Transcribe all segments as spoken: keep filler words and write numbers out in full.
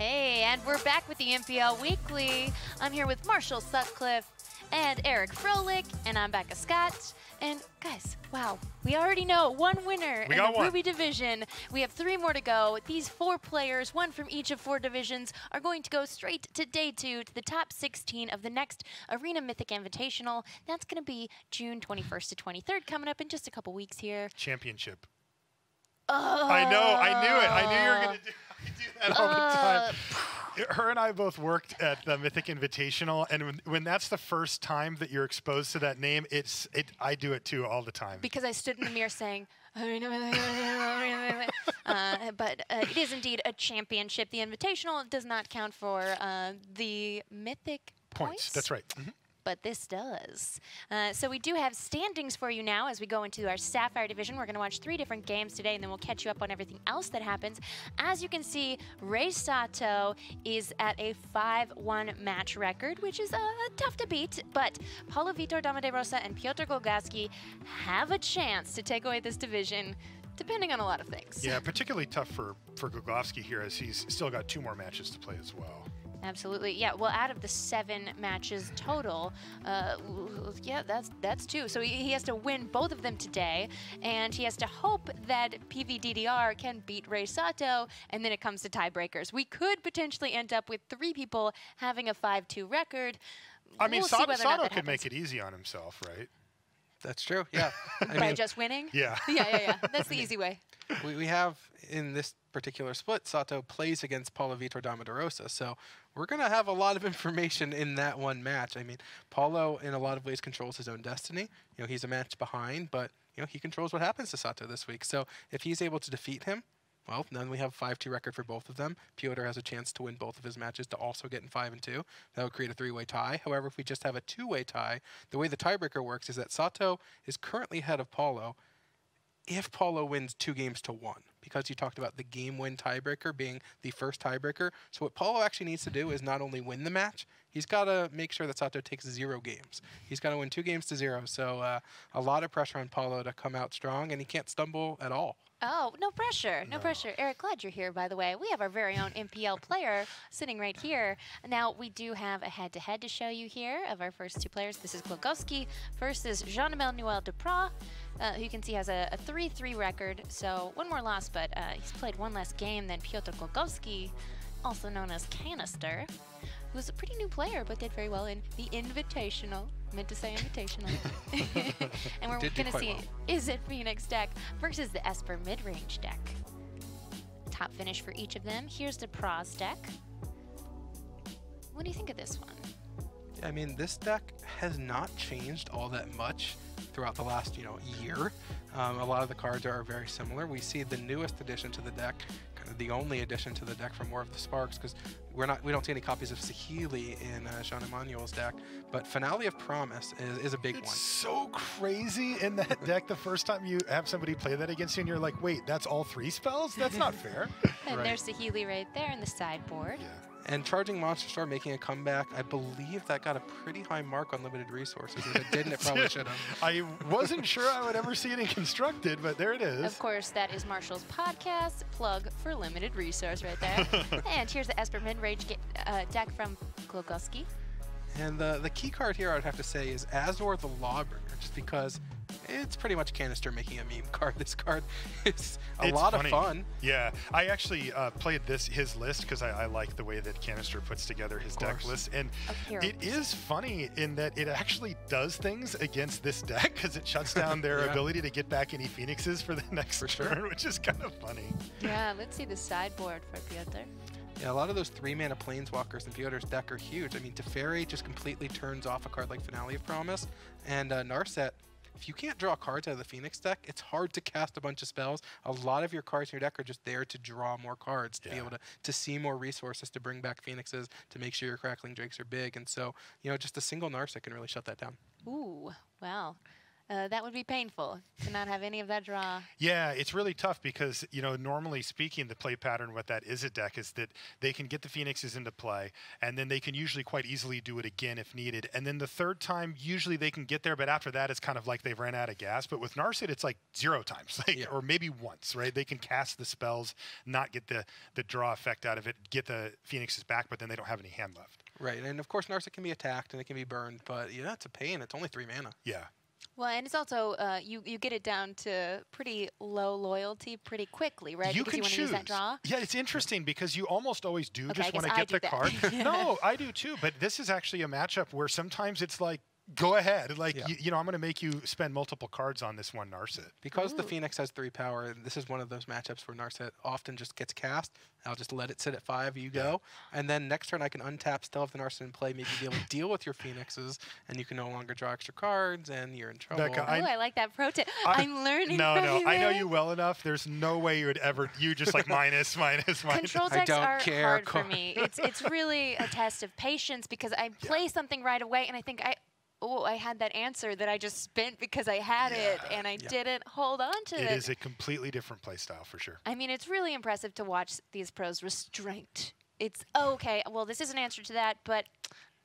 Hey, and we're back with the M P L Weekly. I'm here with Marshall Sutcliffe and Eric Froelich, and I'm Becca Scott. And guys, wow, we already know one winner we in the one. Ruby division. We have three more to go. These four players, one from each of four divisions, are going to go straight to day two to the top sixteen of the next Arena Mythic Invitational. That's going to be June twenty-first to twenty-third, coming up in just a couple weeks here. Championship. Uh, I know, I knew it. I knew you were going to do, I do that uh, all the time. Her and I both worked at the Mythic Invitational, and when, when that's the first time that you're exposed to that name, it's it. I do it too all the time. Because I stood in the mirror saying, uh, but uh, it is indeed a championship. The Invitational does not count for uh, the Mythic points. points. That's right. Mm-hmm. But this does. Uh, so we do have standings for you now as we go into our Sapphire division. We're going to watch three different games today, and then we'll catch you up on everything else that happens. As you can see, Rei Sato is at a five one match record, which is uh, tough to beat, but Paulo Vitor Damo da Rosa and Piotr Glogowski have a chance to take away this division, depending on a lot of things. Yeah, particularly tough for, for Glogowski here, as he's still got two more matches to play as well. Absolutely, yeah. Well, out of the seven matches total, uh, yeah, that's that's two. So he, he has to win both of them today, and he has to hope that P V D D R can beat Rei Sato, and then it comes to tiebreakers. We could potentially end up with three people having a five two record. I mean, we'll Sato, Sato could make it easy on himself, right? That's true, yeah. I By mean, just winning? Yeah. Yeah, yeah, yeah. That's the easy way. We, we have, in this particular split, Sato plays against Paulo Vitor Damo da Rosa, so we're going to have a lot of information in that one match. I mean, Paulo, in a lot of ways, controls his own destiny. You know, he's a match behind, but, you know, he controls what happens to Sato this week. So if he's able to defeat him, well, then we have a five two record for both of them. Piotr has a chance to win both of his matches to also get in five and two. That would create a three-way tie. However, if we just have a two-way tie, the way the tiebreaker works is that Sato is currently ahead of Paulo if Paulo wins two games to one, because you talked about the game win tiebreaker being the first tiebreaker. So what Paulo actually needs to do is not only win the match, he's got to make sure that Sato takes zero games. He's got to win two games to zero. So uh, a lot of pressure on Paulo to come out strong, and he can't stumble at all. Oh, no pressure, no, no pressure. Eric, glad you're here, by the way. We have our very own M P L player sitting right here. Now, we do have a head-to-head -to, -head to show you here of our first two players. This is Glogowski versus Jean-Emmanuel Depraz, uh, who you can see has a three three record. So one more loss, but uh, he's played one less game than Piotr Glogowski, also known as Canister, who's a pretty new player, but did very well in the Invitational. Meant to say Invitational. And we're going to see, well. Is it Phoenix deck versus the Esper mid-range deck. Top finish for each of them. Here's the Depraz deck. What do you think of this one? I mean, this deck has not changed all that much throughout the last, you know, year. Um, a lot of the cards are very similar. We see the newest addition to the deck, kind of the only addition to the deck from War of the Sparks, because we're not, we don't see any copies of Sahili in uh, Jean Emmanuel's deck, but Finale of Promise is, is a big it's one. It's so crazy in that deck. The first time you have somebody play that against you, and you're like, wait, that's all three spells? That's not fair. And right. There's Sahili right there in the sideboard. Yeah. And Charging Monstrosaur making a comeback. I believe that got a pretty high mark on limited resources. If it didn't, it probably should have. I wasn't sure I would ever see it in Constructed, but there it is. Of course, that is Marshall's podcast. Plug for limited resource right there. And here's the Esper mid-range uh, deck from Glogowski. And the, the key card here, I would have to say, is Azor the Lawbringer, just because it's pretty much Canister making a meme card. This card is a it's lot funny. of fun. Yeah, I actually uh, played this his list because I, I like the way that Canister puts together his deck list, and it is funny in that it actually does things against this deck because it shuts down their yeah. ability to get back any Phoenixes for the next for turn, sure. which is kind of funny. Yeah, let's see the sideboard for Piotr. Yeah, a lot of those three-mana Planeswalkers in Piotr's deck are huge. I mean, Teferi just completely turns off a card like Finale of Promise, and uh, Narset. If you can't draw cards out of the Phoenix deck, it's hard to cast a bunch of spells. A lot of your cards in your deck are just there to draw more cards, to yeah. be able to, to see more resources, to bring back Phoenixes, to make sure your Crackling Drakes are big. And so, you know, just a single Narset can really shut that down. Ooh, wow. Uh, that would be painful to not have any of that draw. Yeah, it's really tough because, you know, normally speaking, the play pattern with that is a deck is that they can get the Phoenixes into play, and then they can usually quite easily do it again if needed. And then the third time, usually they can get there, but after that, it's kind of like they've ran out of gas. But with Narset, it's like zero times, like, yeah. or maybe once, right? They can cast the spells, not get the, the draw effect out of it, get the Phoenixes back, but then they don't have any hand left. Right, and of course, Narset can be attacked and it can be burned, but, you know, it's a pain. It's only three mana. Yeah. Well, and it's also, uh, you, you get it down to pretty low loyalty pretty quickly, right? You because can you want to use that draw? Yeah, it's interesting because you almost always do okay, just want to get the that. card. No, I do too, but this is actually a matchup where sometimes it's like, go ahead. Like, yeah. you, you know, I'm going to make you spend multiple cards on this one Narset. Because Ooh. the Phoenix has three power, this is one of those matchups where Narset often just gets cast. I'll just let it sit at five, you yeah. go. And then next turn I can untap, still have the Narset in play, maybe be able to deal with your Phoenixes, and you can no longer draw extra cards, and you're in trouble. Becca, Ooh, I like that pro tip. I'm, I'm learning No, from no, you I know you well enough. There's no way you would ever, you just like minus, minus, minus. Control decks are care, hard for me. It's, it's really a test of patience because I play yeah. something right away, and I think I... oh, I had that answer that I just spent because I had yeah, it and I yeah. didn't hold on to it. It is a completely different play style for sure. I mean, it's really impressive to watch these pros restraint. It's okay, well, this is an answer to that, but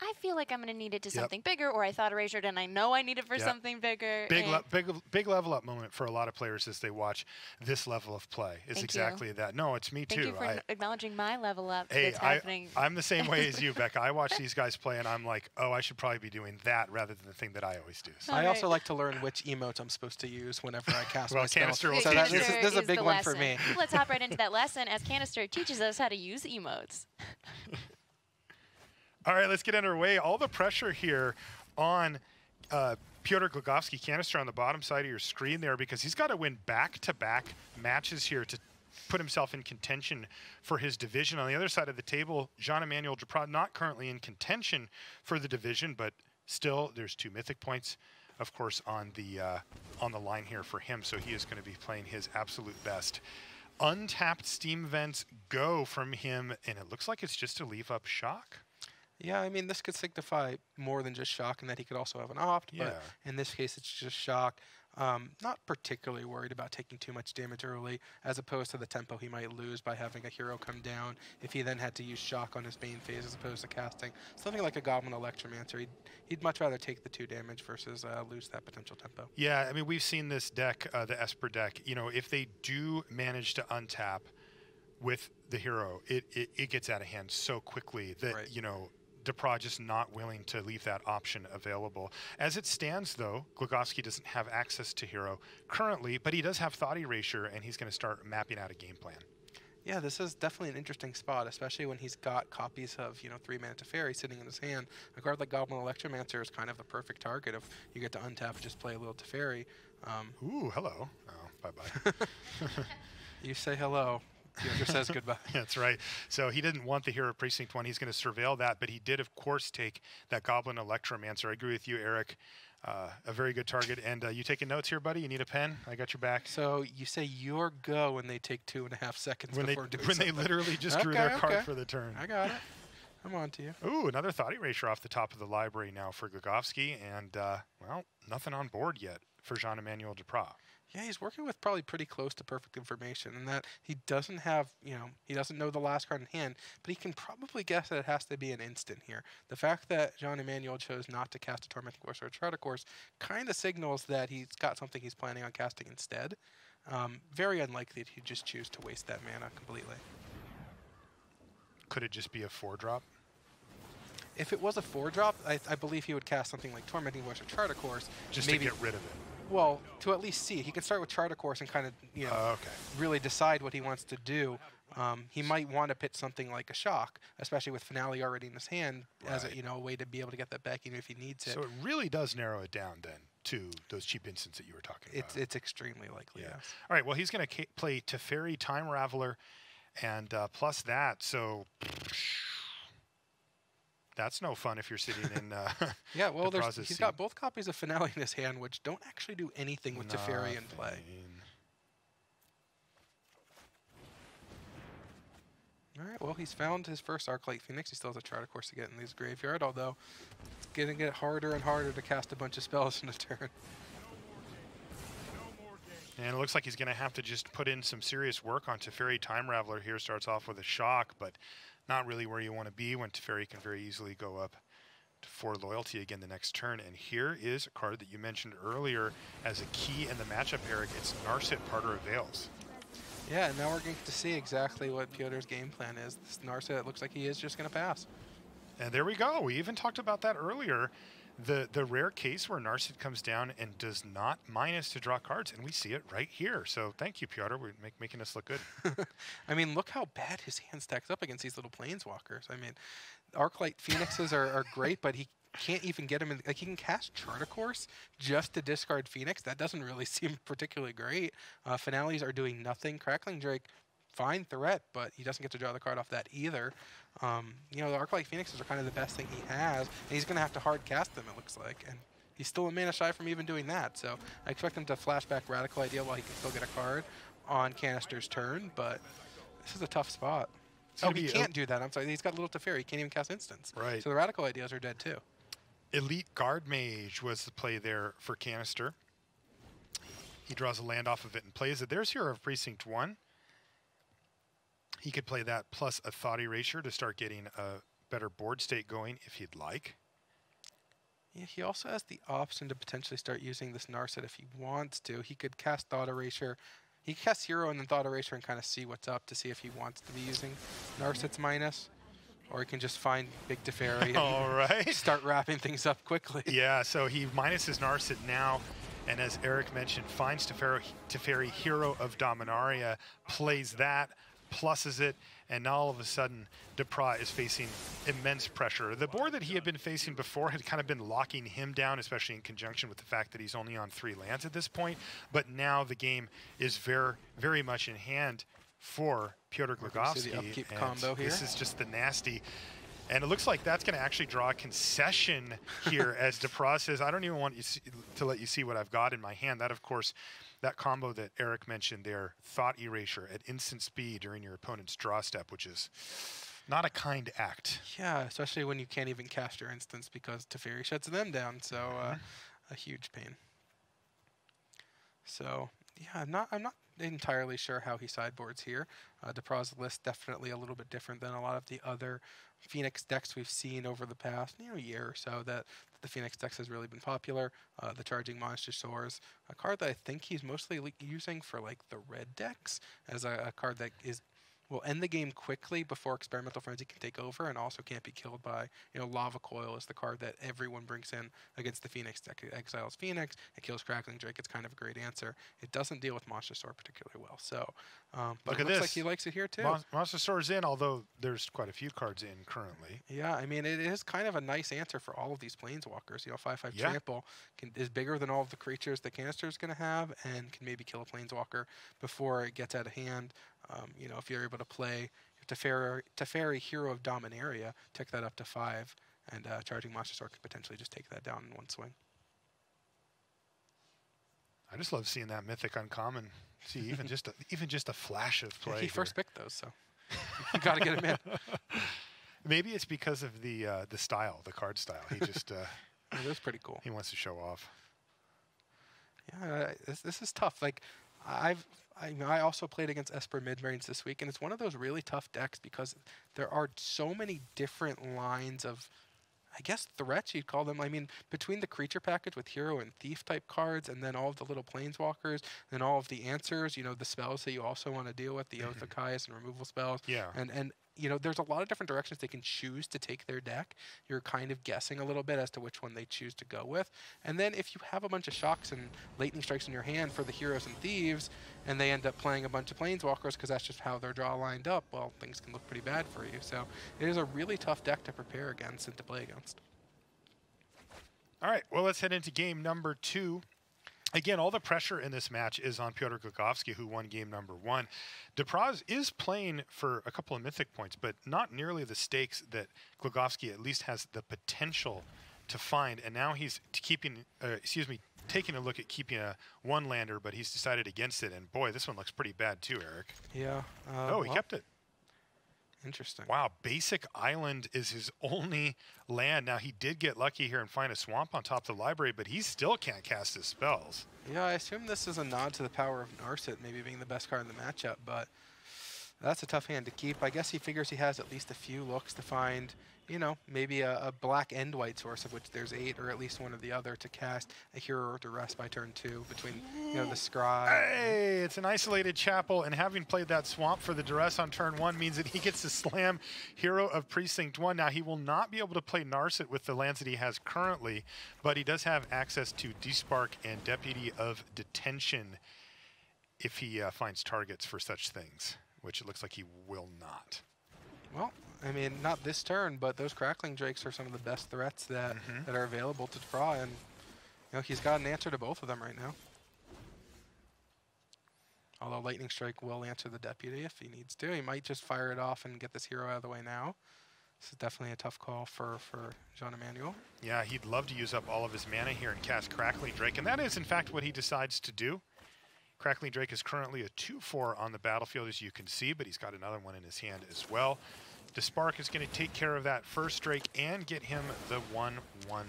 I feel like I'm going to need it to yep. something bigger, or I thought erasure and I know I need it for yep. something bigger. Big, le big, big level up moment for a lot of players as they watch this level of play. It's exactly you. that. No, it's me Thank too. Thank you for I, acknowledging my level up hey, that's I, happening. I'm the same way as you, Becca. I watch these guys play and I'm like, oh, I should probably be doing that rather than the thing that I always do. So. I right. also like to learn which emotes I'm supposed to use whenever I cast well, my Canister spell. Will so that, this is, this is a big one lesson. for me. Let's hop right into that lesson as Canister teaches us how to use emotes. All right, let's get underway. All the pressure here on uh, Piotr Glogowski, Canister on the bottom side of your screen there, because he's got to win back-to-back matches here to put himself in contention for his division. On the other side of the table, Jean-Emmanuel Depraz, not currently in contention for the division, but still there's two mythic points, of course, on the, uh, on the line here for him, so he is going to be playing his absolute best. Untapped steam vents go from him, and it looks like it's just a leave-up shock. Yeah, I mean, this could signify more than just shock, and that he could also have an opt, yeah. but in this case, it's just shock. Um, not particularly worried about taking too much damage early, as opposed to the tempo he might lose by having a hero come down if he then had to use shock on his main phase as opposed to casting something like a Goblin Electromancer. He'd, he'd much rather take the two damage versus uh, lose that potential tempo. Yeah, I mean, we've seen this deck, uh, the Esper deck, you know, if they do manage to untap with the hero, it, it, it gets out of hand so quickly that, right. you know, Depraz just not willing to leave that option available. As it stands, though, Glogowski doesn't have access to hero currently, but he does have Thought Erasure, and he's going to start mapping out a game plan. Yeah, this is definitely an interesting spot, especially when he's got copies of, you know, three-mana Teferi sitting in his hand. A card like Goblin Electromancer is kind of the perfect target if you get to untap and just play a little Teferi. Um, Ooh, hello. Oh, bye-bye. You say hello. Piotr says goodbye. That's right. So he didn't want the Hero of Precinct One. He's going to surveil that, but he did, of course, take that Goblin Electromancer. I agree with you, Eric. Uh, a very good target. And uh, you taking notes here, buddy? You need a pen? I got your back. So you say your go when they take two and a half seconds when before they, doing When something. They literally just okay, drew their okay. card for the turn. I got it. I'm on to you. Ooh, another Thought Erasure off the top of the library now for Glogowski. And, uh, well, nothing on board yet for Jean-Emmanuel Depraz. Yeah, he's working with probably pretty close to perfect information, and in that he doesn't have, you know, he doesn't know the last card in hand, but he can probably guess that it has to be an instant here. The fact that Jean-Emmanuel chose not to cast a Tormented Course or a Charter Course kind of signals that he's got something he's planning on casting instead. Um, very unlikely that he'd just choose to waste that mana completely. Could it just be a four-drop? If it was a four-drop, I, I believe he would cast something like Tormenting Course or Charter Course. Just maybe to get rid of it. Well, to at least see. He can start with Charter Course and kind of, you know, uh, okay. really decide what he wants to do. Um, he might want to pitch something like a shock, especially with Finale already in his hand, right. as a, you know, a way to be able to get that back in if he needs it. So it really does narrow it down then to those cheap instants that you were talking it's, about. It's extremely likely, yeah. yes. All right, well, he's going to play Teferi, Time Raveler, and uh, plus that, so... That's no fun if you're sitting in uh, yeah, well, the there's, he's seat. got both copies of Finale in his hand, which don't actually do anything with Nothing. Teferi in play. All right, well, he's found his first Arclight Phoenix. He still has a Charter Course to get in his graveyard, although it's going to get harder and harder to cast a bunch of spells in a turn. And it looks like he's going to have to just put in some serious work on Teferi. Time Raveler here starts off with a shock, but not really where you want to be when Teferi can very easily go up to four loyalty again the next turn. And here is a card that you mentioned earlier as a key in the matchup, Eric. It's Narset, Parter of Veils. Yeah, and now we're going to see exactly what Piotr's game plan is. This Narset, it looks like he is just going to pass. And there we go. We even talked about that earlier. The, the rare case where Narset comes down and does not minus to draw cards, and we see it right here. So thank you, Piotr, we're make, making us look good. I mean, look how bad his hand stacks up against these little planeswalkers. I mean, Arclight Phoenixes are, are great, but he can't even get him in. Like, he can cast Charter Course just to discard Phoenix. That doesn't really seem particularly great. Uh, finales are doing nothing. Crackling Drake, fine threat, but he doesn't get to draw the card off that either. Um, you know, the Arclight Phoenixes are kind of the best thing he has, and he's going to have to hard cast them, it looks like. And he's still a mana shy from even doing that, so I expect him to flash back Radical Idea while he can still get a card on Canister's turn, but this is a tough spot. Oh, he can't do that. I'm sorry. He's got Little Teferi. He can't even cast instants. Right. So the Radical Ideas are dead, too. Elite Guard Mage was the play there for Canister. He draws a land off of it and plays it. There's Hero of Precinct One. He could play that plus a Thought Erasure to start getting a better board state going if he'd like. Yeah, he also has the option to potentially start using this Narset if he wants to. He could cast Thought Erasure. He could cast Hero and then Thought Erasure and kind of see what's up to see if he wants to be using Narset's minus. Or he can just find Big Teferi and all right. Start wrapping things up quickly. Yeah, so he minuses Narset now. And as Eric mentioned, finds Teferi, Teferi Hero of Dominaria, plays that, pluses it, and now all of a sudden Depraz is facing immense pressure. The board that he had been facing before had kind of been locking him down, especially in conjunction with the fact that he's only on three lands at this point, but now the game is very, very much in hand for Piotr Glogowski. This is just the nasty. And it looks like that's going to actually draw a concession here as Depraz says, I don't even want you to let you see what I've got in my hand. That, of course, that combo that Eric mentioned there, Thought Erasure at instant speed during your opponent's draw step, which is not a kind act. Yeah, especially when you can't even cast your instants because Teferi shuts them down. So uh, a huge pain. So, yeah, I'm not, I'm not entirely sure how he sideboards here. Uh, Depraz's list definitely a little bit different than a lot of the other Phoenix decks we've seen over the past you know, year or so that the Phoenix decks has really been popular. Uh, the Charging Monstrosaurs, a card that I think he's mostly like, using for like the red decks as a, a card that is will end the game quickly before Experimental Frenzy can take over and also can't be killed by, you know, Lava Coil is the card that everyone brings in against the Phoenix deck. It exiles Phoenix, it kills Crackling Drake, it's kind of a great answer. It doesn't deal with Monstrosaur particularly well, so um, but Look it at looks this. like he likes it here too. Mon Monstrosaur's in, although there's quite a few cards in currently. Yeah, I mean, it is kind of a nice answer for all of these Planeswalkers. You know, five five yeah. Trample can, is bigger than all of the creatures the Canister is going to have and can maybe kill a Planeswalker before it gets out of hand. Um, you know, if you're able to play Teferi, Teferi Hero of Dominaria, tick that up to five, and uh, Charging Monstrosaur could potentially just take that down in one swing. I just love seeing that mythic uncommon. See, even just a, even just a flash of play. Yeah, he here. first picked those, so you got to get him in. Maybe it's because of the uh, the style, the card style. He just uh, yeah, that's pretty cool. He wants to show off. Yeah, this this is tough. Like I've. I, mean, I also played against Esper Midrange this week, and it's one of those really tough decks because there are so many different lines of, I guess, threats you'd call them. I mean, between the creature package with hero and thief type cards, and then all of the little planeswalkers, and all of the answers, you know, the spells that you also want to deal with, the Oath of Kaios and removal spells, yeah, and and. You know, there's a lot of different directions they can choose to take their deck. You're kind of guessing a little bit as to which one they choose to go with. And then if you have a bunch of shocks and lightning strikes in your hand for the heroes and thieves, and they end up playing a bunch of planeswalkers because that's just how their draw lined up, well, things can look pretty bad for you. So it is a really tough deck to prepare against and to play against. All right, well, let's head into game number two. Again, all the pressure in this match is on Piotr Glogowski, who won game number one. Depraz is playing for a couple of mythic points, but not nearly the stakes that Glogowski at least has the potential to find. And now he's keeping, uh, excuse me, taking a look at keeping a one lander, but he's decided against it. And boy, this one looks pretty bad too, Eric. Yeah. Uh, oh, he well. kept it. Interesting. Wow, Basic Island is his only land. Now, he did get lucky here and find a swamp on top of the library, but he still can't cast his spells. Yeah, I assume this is a nod to the power of Narset maybe being the best card in the matchup, but that's a tough hand to keep. I guess he figures he has at least a few looks to find, you know, maybe a, a black and white source, of which there's eight, or at least one or the other, to cast a Hero of Duress by turn two between, you know, the Scry. Hey, it's an isolated chapel, and having played that swamp for the Duress on turn one means that he gets to slam Hero of Precinct One. Now, he will not be able to play Narset with the lands that he has currently, but he does have access to Despark and Deputy of Detention if he uh, finds targets for such things, which it looks like he will not. Well, I mean, not this turn, but those Crackling Drakes are some of the best threats that, mm-hmm. that are available to Depraz, and you know, he's got an answer to both of them right now. Although Lightning Strike will answer the Deputy if he needs to. He might just fire it off and get this hero out of the way now. This is definitely a tough call for, for Jean-Emmanuel. Yeah, he'd love to use up all of his mana here and cast Crackling Drake, and that is, in fact, what he decides to do. Crackling Drake is currently a two four on the battlefield, as you can see, but he's got another one in his hand as well. Despark is going to take care of that first Drake and get him the one one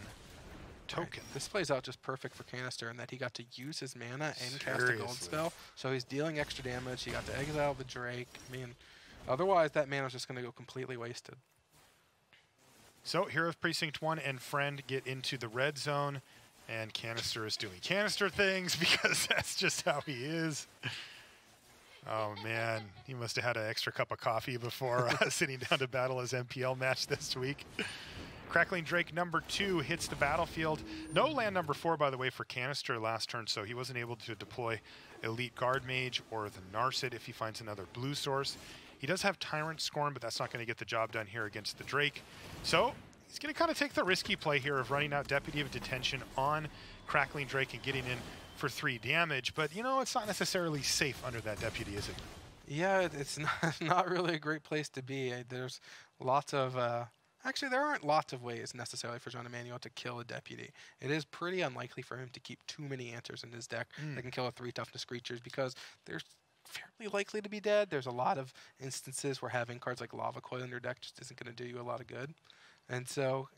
token. Right. This plays out just perfect for Canister in that he got to use his mana and Seriously. cast a gold spell, so he's dealing extra damage. He got to exile the Drake. I mean, otherwise that mana is just going to go completely wasted. So Hero of Precinct one and Friend get into the red zone. And Canister is doing Canister things because that's just how he is. Oh, man. He must have had an extra cup of coffee before uh, sitting down to battle his M P L match this week. Crackling Drake number two hits the battlefield. No land number four, by the way, for Canister last turn, so he wasn't able to deploy Elite Guard Mage or the Narset if he finds another blue source. He does have Tyrant Scorn, but that's not going to get the job done here against the Drake. So he's going to kind of take the risky play here of running out Deputy of Detention on Crackling Drake and getting in for three damage. But, you know, it's not necessarily safe under that Deputy, is it? Yeah, it's not, not really a great place to be. There's lots of... Uh, actually, there aren't lots of ways necessarily for Jean-Emmanuel to kill a Deputy. It is pretty unlikely for him to keep too many answers in his deck mm. that can kill a three toughness creatures because there's... fairly likely to be dead. There's a lot of instances where having cards like Lava Coil in your deck just isn't going to do you a lot of good. And so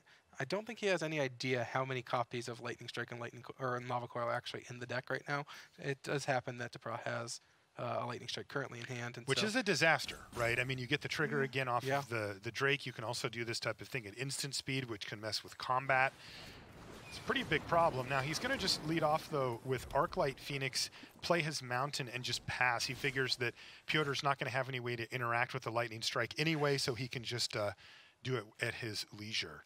I don't think he has any idea how many copies of Lightning Strike and Lightning Co or and Lava Coil are actually in the deck right now. It does happen that Depraz has uh, a Lightning Strike currently in hand. And Which so is a disaster, right? I mean, you get the trigger mm, again off yeah. of the, the Drake. You can also do this type of thing at instant speed, which can mess with combat. It's a pretty big problem. Now, he's going to just lead off, though, with Arclight Phoenix, play his Mountain, and just pass. He figures that Piotr's not going to have any way to interact with the Lightning Strike anyway, so he can just uh, do it at his leisure.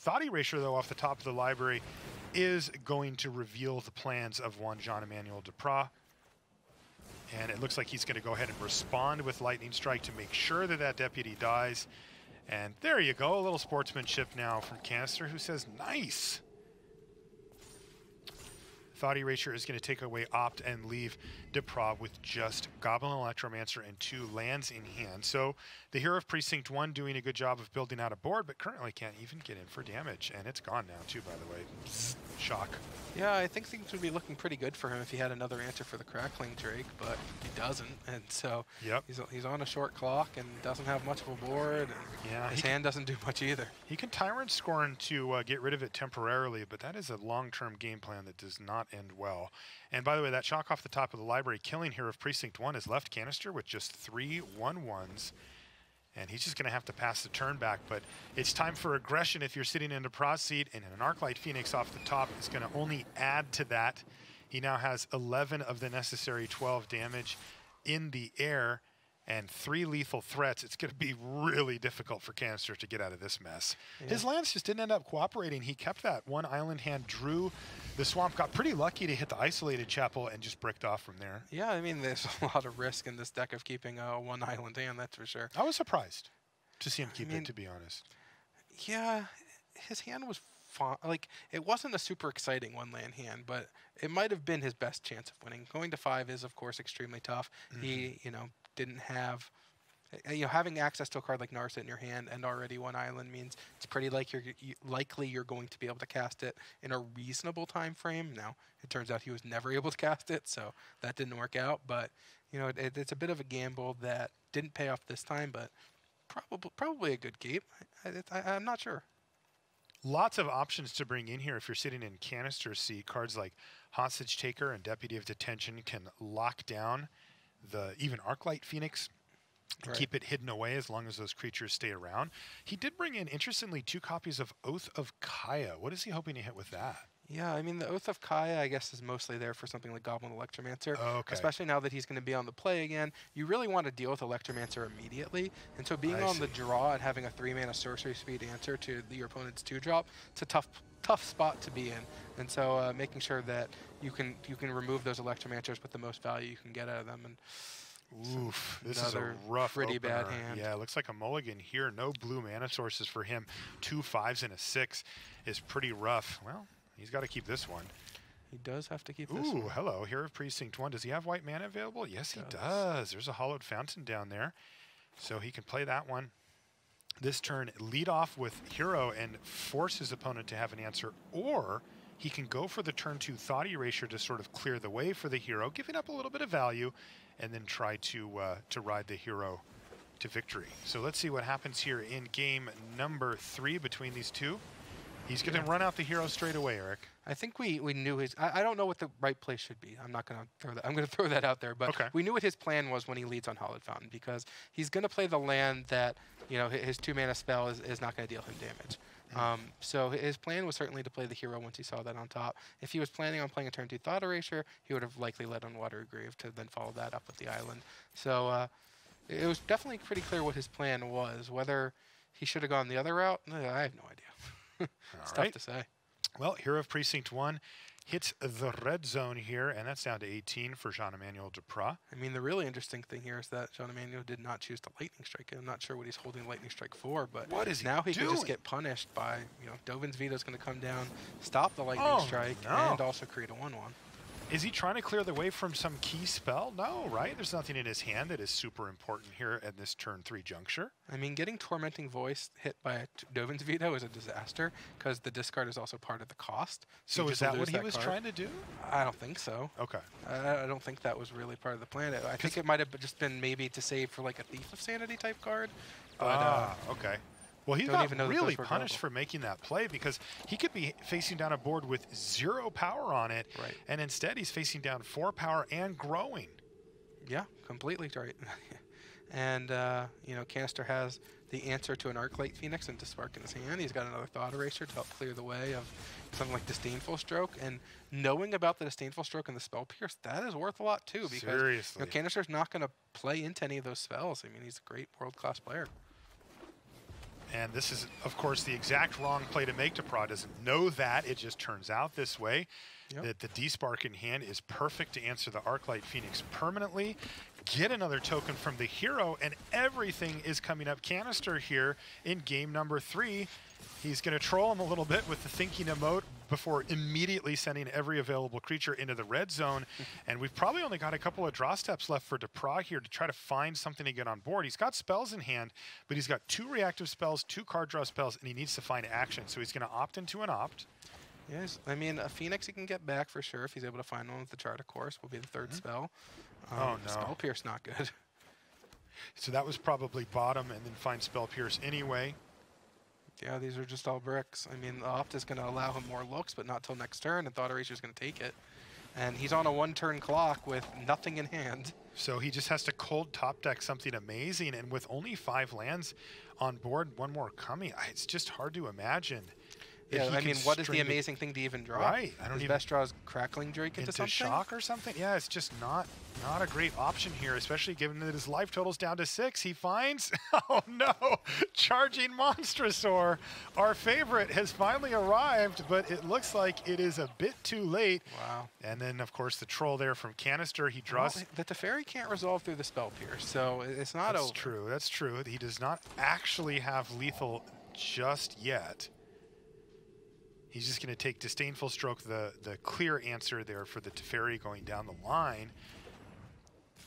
Thought Erasure, though, off the top of the library, is going to reveal the plans of one Jean-Emmanuel Depraz. And it looks like he's going to go ahead and respond with Lightning Strike to make sure that that Deputy dies. And there you go, a little sportsmanship now from Canister, who says, nice! Thought Erasure is going to take away Opt and leave Depraz with just Goblin Electromancer and two lands in hand. So the Hero of Precinct one doing a good job of building out a board, but currently can't even get in for damage. And it's gone now, too, by the way. Psst, shock. Yeah, I think things would be looking pretty good for him if he had another answer for the Crackling Drake, but he doesn't. And so yep. he's, he's on a short clock and doesn't have much of a board. And yeah, his hand doesn't do much either. He can Tyrant Scorn to uh, get rid of it temporarily, but that is a long-term game plan that does not end well. And by the way, that shock off the top of the library killing Hero of Precinct one has left Canister with just three one ones, and he's just going to have to pass the turn back. But it's time for aggression if you're sitting in Depraz seat, and an Arclight Phoenix off the top is going to only add to that. He now has eleven of the necessary twelve damage in the air and three lethal threats. It's going to be really difficult for Canister to get out of this mess. Yeah. His lands just didn't end up cooperating. He kept that one island hand, drew the swamp, got pretty lucky to hit the isolated chapel, and just bricked off from there. Yeah, I mean, there's a lot of risk in this deck of keeping a one island hand, that's for sure. I was surprised to see him keep I mean, it, to be honest. Yeah, his hand was fun. Like, it wasn't a super exciting one land hand, but it might have been his best chance of winning. Going to five is, of course, extremely tough. Mm-hmm. He, you know, didn't have, you know, having access to a card like Narset in your hand and already one island means it's pretty like you're, you, likely you're going to be able to cast it in a reasonable time frame. Now, it turns out he was never able to cast it, so that didn't work out. But, you know, it, it's a bit of a gamble that didn't pay off this time, but probably probably a good keep. I, I, I'm not sure. Lots of options to bring in here if you're sitting in canister seat. Cards like Hostage Taker and Deputy of Detention can lock down the even Arclight Phoenix and right. keep it hidden away as long as those creatures stay around. He did bring in, interestingly, two copies of Oath of Kaya. What is he hoping to hit with that? Yeah, I mean, the Oath of Kaya, I guess, is mostly there for something like Goblin Electromancer, okay. especially now that he's going to be on the play again. You really want to deal with Electromancer immediately, and so being I on see. the draw and having a three-mana sorcery speed answer to the, your opponent's two-drop, it's a tough tough spot to be in. And so uh, making sure that you can you can remove those Electromancers with the most value you can get out of them. And oof, this is a rough pretty opener. bad hand. Yeah, it looks like a mulligan here. No blue mana sources for him. Two fives and a six is pretty rough. Well, he's got to keep this one. He does have to keep Ooh, this one. Ooh, hello, Hero of Precinct One. Does he have white mana available? Yes, he does. he does. There's a Hollowed Fountain down there, so he can play that one. This turn, lead off with Hero and force his opponent to have an answer, or he can go for the turn two Thought Erasure to sort of clear the way for the Hero, giving up a little bit of value, and then try to, uh, to ride the Hero to victory. So let's see what happens here in game number three between these two. He's going to yeah. run out the Hero straight away, Eric. I think we, we knew his... I, I don't know what the right play should be. I'm not going to throw that. I'm going to throw that out there. But okay. we knew what his plan was when he leads on Hollowed Fountain, because he's going to play the land that, you know, his two-mana spell is, is not going to deal him damage. Mm. Um, so his plan was certainly to play the Hero once he saw that on top. If he was planning on playing a turn two Thought Erasure, he would have likely led on Watery Grave to then follow that up with the island. So uh, it was definitely pretty clear what his plan was. Whether he should have gone the other route, I have no idea. It's tough to say. Well, Hero of Precinct One hits the red zone here, and that's down to eighteen for Jean-Emmanuel Depraz. I mean, the really interesting thing here is that Jean-Emmanuel did not choose to Lightning Strike. I'm not sure what he's holding Lightning Strike for, but what is he now he doing? can just get punished by, you know, Dovin's Veto is going to come down, stop the Lightning oh, Strike, no. and also create a one one. Is he trying to clear the way from some key spell? No, right? There's nothing in his hand that is super important here at this turn three juncture. I mean, getting Tormenting Voice hit by a Dovin's Veto is a disaster, because the discard is also part of the cost. So, so is that what he that was card. trying to do? I don't think so. Okay. I, I don't think that was really part of the plan. I think it might have just been maybe to save for like a Thief of Sanity type card. But, ah, uh, okay. Well, he got even know really punished for making that play, because he could be facing down a board with zero power on it, right. and instead he's facing down four power and growing. Yeah, completely right. And, uh, you know, Canister has the answer to an Arclight Phoenix and to Spark in his hand. He's got another Thought Eraser to help clear the way of something like Disdainful Stroke. And knowing about the Disdainful Stroke and the Spell Pierce, that is worth a lot, too, because Seriously. You know, Canister's not going to play into any of those spells. I mean, he's a great world-class player. And this is, of course, the exact wrong play to make. Depraz doesn't know that. It just turns out this way, yep. that the D-Spark in hand is perfect to answer the Arclight Phoenix permanently, get another token from the Hero, and everything is coming up Canister here in game number three. He's going to troll him a little bit with the Thinking Emote before immediately sending every available creature into the red zone. And we've probably only got a couple of draw steps left for Depraz here to try to find something to get on board. He's got spells in hand, but he's got two reactive spells, two card draw spells, and he needs to find action. So he's going to opt into an opt. Yes, I mean, a Phoenix he can get back for sure if he's able to find one with the Charter Course. Will be the third mm-hmm. spell. Um, oh, no. Spell Pierce, not good. So that was probably bottom, and then find Spell Pierce anyway. Yeah, these are just all bricks. I mean, the Opt is going to allow him more looks, but not till next turn, and Thought Eraser is going to take it. And he's on a one-turn clock with nothing in hand. So he just has to cold top deck something amazing, and with only five lands on board, one more coming, it's just hard to imagine. Yeah, I mean, what is the amazing thing to even draw? Right. I don't His even best draw is Crackling Drake into, into something? Shock or something? Yeah, it's just not not a great option here, especially given that his life total's down to six. He finds, oh no, Charging Monstrosaur. Our favorite has finally arrived, but it looks like it is a bit too late. Wow. And then, of course, the troll there from Canister, he draws. Well, the Teferi can't resolve through the Spell Pierce, so it's not over. That's true, that's true. He does not actually have lethal just yet. He's just going to take Disdainful Stroke, the, the clear answer there for the Teferi going down the line.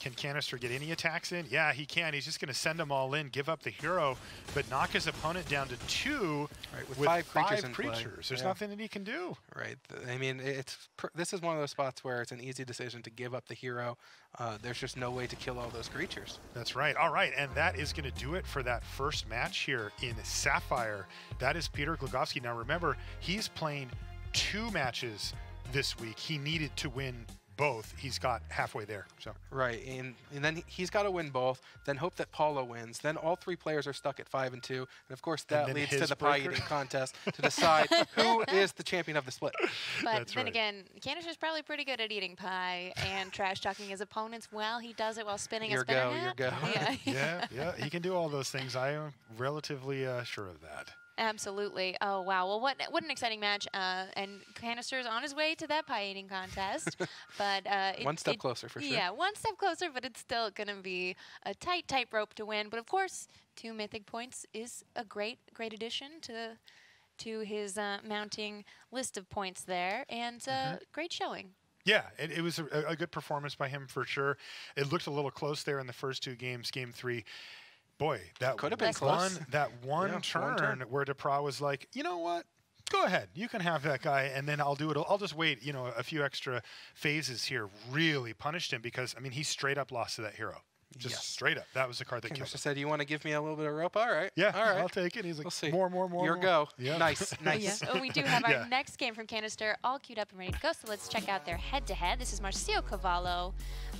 Can Canister get any attacks in? Yeah, he can. He's just going to send them all in, give up the hero, but knock his opponent down to two right, with, with five, five creatures. In creatures. There's yeah. nothing that he can do. Right. I mean, it's pr this is one of those spots where it's an easy decision to give up the hero. Uh, there's just no way to kill all those creatures. That's right. All right, and that is going to do it for that first match here in Sapphire. That is Piotr Glogowski. Now remember, he's playing two matches this week. He needed to win both. He's got halfway there. So right, and, and then he's got to win both, then hope that Paulo wins. Then all three players are stuck at five and two, and of course that leads to the pie eating contest to decide who is the champion of the split. But That's then right. again, Canister's probably pretty good at eating pie and trash talking his opponents. Well, he does it while spinning your a spinner go, hat. Your go. Yeah. yeah, yeah, he can do all those things. I am relatively uh, sure of that. Absolutely. Oh, wow. Well, what what an exciting match. Uh, and Canister's on his way to that pie-eating contest. but uh, it, One step it, closer, for sure. Yeah, one step closer, but it's still going to be a tight, tight rope to win. But, of course, two mythic points is a great, great addition to to his uh, mounting list of points there. And uh, mm-hmm. great showing. Yeah, it, it was a, a good performance by him, for sure. It looked a little close there in the first two games, game three. Boy, that could have been close. One, that one, yeah, turn one turn where Depraz was like, you know what? Go ahead. You can have that guy, and then I'll do it. I'll just wait, you know, a few extra phases here. Really punished him because, I mean, he straight up lost to that hero. Just yes. straight up. That was the card that Canister killed him. Said, you want to give me a little bit of rope? All right. Yeah, all right. I'll take it. He's like, we'll see. more, more, more. Your more. go. Yeah. Nice, nice. Yeah. Oh, we do have our yeah. next game from Canister all queued up and ready to go, so let's check out their head-to-head. -head. This is Marcio Carvalho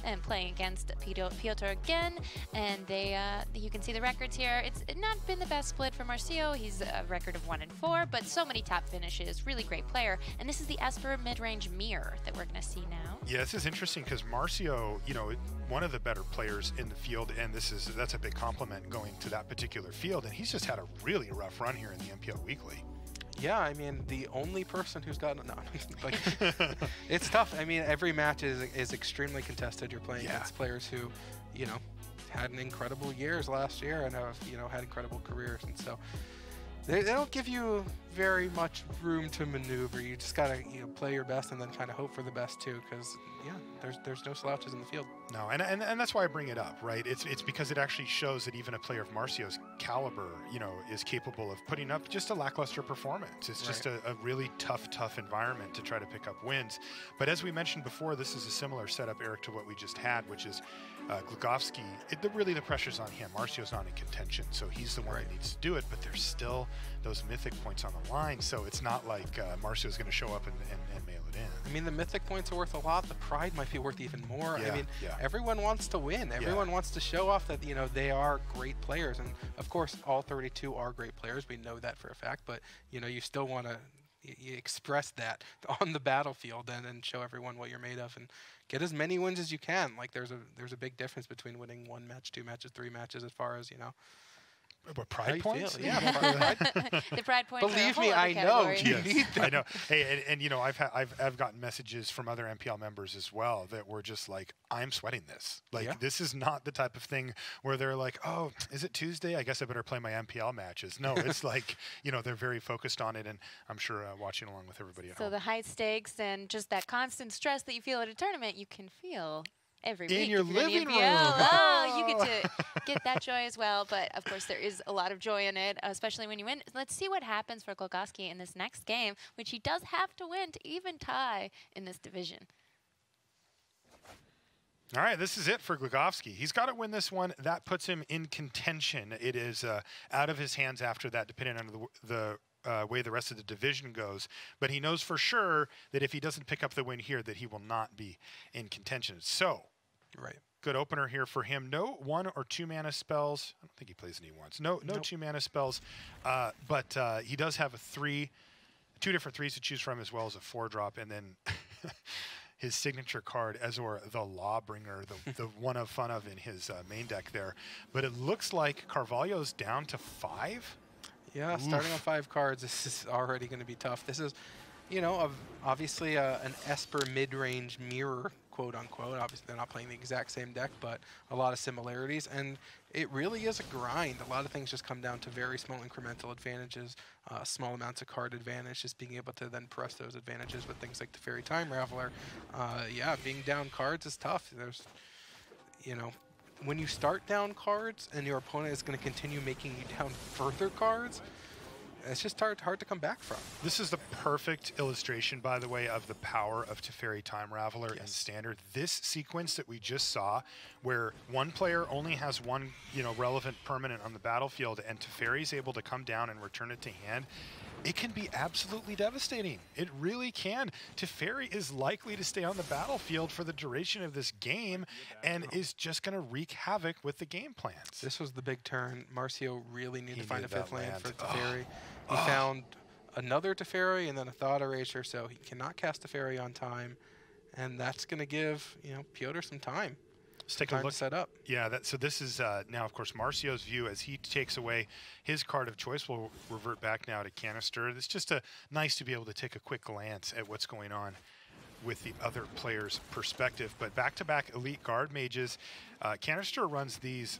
and playing against Piotr again, and they uh, you can see the records here. It's not been the best split for Marcio. He's a record of one and four, but so many top finishes. Really great player. And this is the Esper mid-range mirror that we're going to see now. Yeah, this is interesting because Marcio, you know, one of the better players in the field, and this is that's a big compliment going to that particular field, and he's just had a really rough run here in the M P L Weekly. Yeah, I mean, the only person who's gotten no, like, it's tough. I mean, every match is is extremely contested. You're playing yeah. against players who, you know, had an incredible years last year and have, you know, had incredible careers, and so they, they don't give you very much room to maneuver. You just gotta, you know, play your best and then kind of hope for the best too, because yeah, there's there's no slouches in the field. No, and, and and that's why I bring it up, right? It's it's because it actually shows that even a player of Marcio's caliber, you know, is capable of putting up just a lackluster performance. It's right. just a, a really tough, tough environment to try to pick up wins. But as we mentioned before, this is a similar setup, Eric, to what we just had, which is uh, Glogowski. It, the, really, the pressure's on him. Marcio's not in contention, so he's the one right. that needs to do it. But there's still those mythic points on the line, so it's not like uh, Marcio's going to show up and, and, and mail it in. I mean, the mythic points are worth a lot. The pride might be worth even more. Yeah, I mean, yeah. everyone wants to win. Everyone yeah. wants to show off that, you know, they are great players. And, of course, all thirty-two are great players. We know that for a fact. But, you know, you still want to express that on the battlefield and, and show everyone what you're made of and get as many wins as you can. Like, there's a there's a big difference between winning one match, two matches, three matches as far as, you know, But pride points? Feel? Yeah. pride. The pride points. Believe me, I know. Yes, I know. Hey, and, and you know, I've, ha I've I've gotten messages from other M P L members as well that were just like, I'm sweating this. Like, yeah. this is not the type of thing where they're like, oh, is it Tuesday? I guess I better play my M P L matches. No, it's like, you know, they're very focused on it, and I'm sure uh, watching along with everybody at so home. So the high stakes and just that constant stress that you feel at a tournament, you can feel every in week your living room. Oh, you get to get that joy as well. But, of course, there is a lot of joy in it, especially when you win. Let's see what happens for Glogowski in this next game, which he does have to win to even tie in this division. All right, this is it for Glogowski. He's got to win this one. That puts him in contention. It is uh, out of his hands after that, depending on the the Uh, way the rest of the division goes, but he knows for sure that if he doesn't pick up the win here, that he will not be in contention. So, right, good opener here for him. No one or two mana spells. I don't think he plays any ones. No, no nope. two mana spells, uh, but uh, he does have a three, two different threes to choose from, as well as a four drop, and then his signature card, Azor the Lawbringer, the, the one of fun of in his uh, main deck there. But it looks like Carvalho's down to five. Yeah, Oof. starting on five cards, this is already going to be tough. This is, you know, obviously uh, an Esper mid-range mirror, quote unquote. Obviously, they're not playing the exact same deck, but a lot of similarities. And it really is a grind. A lot of things just come down to very small incremental advantages, uh, small amounts of card advantage, just being able to then press those advantages with things like the Teferi Time Raveler. Uh, yeah, being down cards is tough. There's you know, when you start down cards and your opponent is going to continue making you down further cards, it's just hard, hard to come back from. This is the perfect illustration, by the way, of the power of Teferi Time Raveler yes. in Standard. This sequence that we just saw, where one player only has one, you know, relevant permanent on the battlefield, and Teferi's able to come down and return it to hand, it can be absolutely devastating. It really can. Teferi is likely to stay on the battlefield for the duration of this game and is just going to wreak havoc with the game plans. This was the big turn. Marcio really needed he to find a fifth land, land for Teferi. Oh. He oh. found another Teferi and then a Thought Erasure, so he cannot cast Teferi on time. And that's going to give, you know, Piotr some time. Let's take a look. Set up. Yeah, that, so this is uh, now, of course, Marcio's view as he takes away his card of choice. We'll revert back now to Canister. It's just a, nice to be able to take a quick glance at what's going on with the other player's perspective. But back-to-back Elite Guard Mages, uh, Canister runs these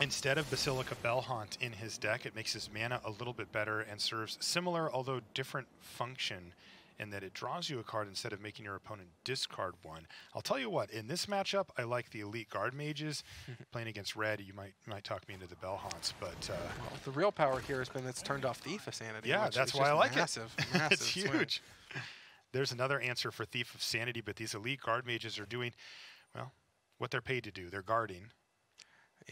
instead of Basilica Bellhaunt in his deck. It makes his mana a little bit better and serves similar, although different, function, and that it draws you a card instead of making your opponent discard one. I'll tell you what, in this matchup, I like the Elite Guard Mages. Playing against red, you might might talk me into the Bellhaunts, but... Uh, well, the real power here has been it's turned off Thief of Sanity. Yeah, that's why I like massive, it. Massive, it's swing. Huge. There's another answer for Thief of Sanity, but these Elite Guard Mages are doing, well, what they're paid to do. They're guarding.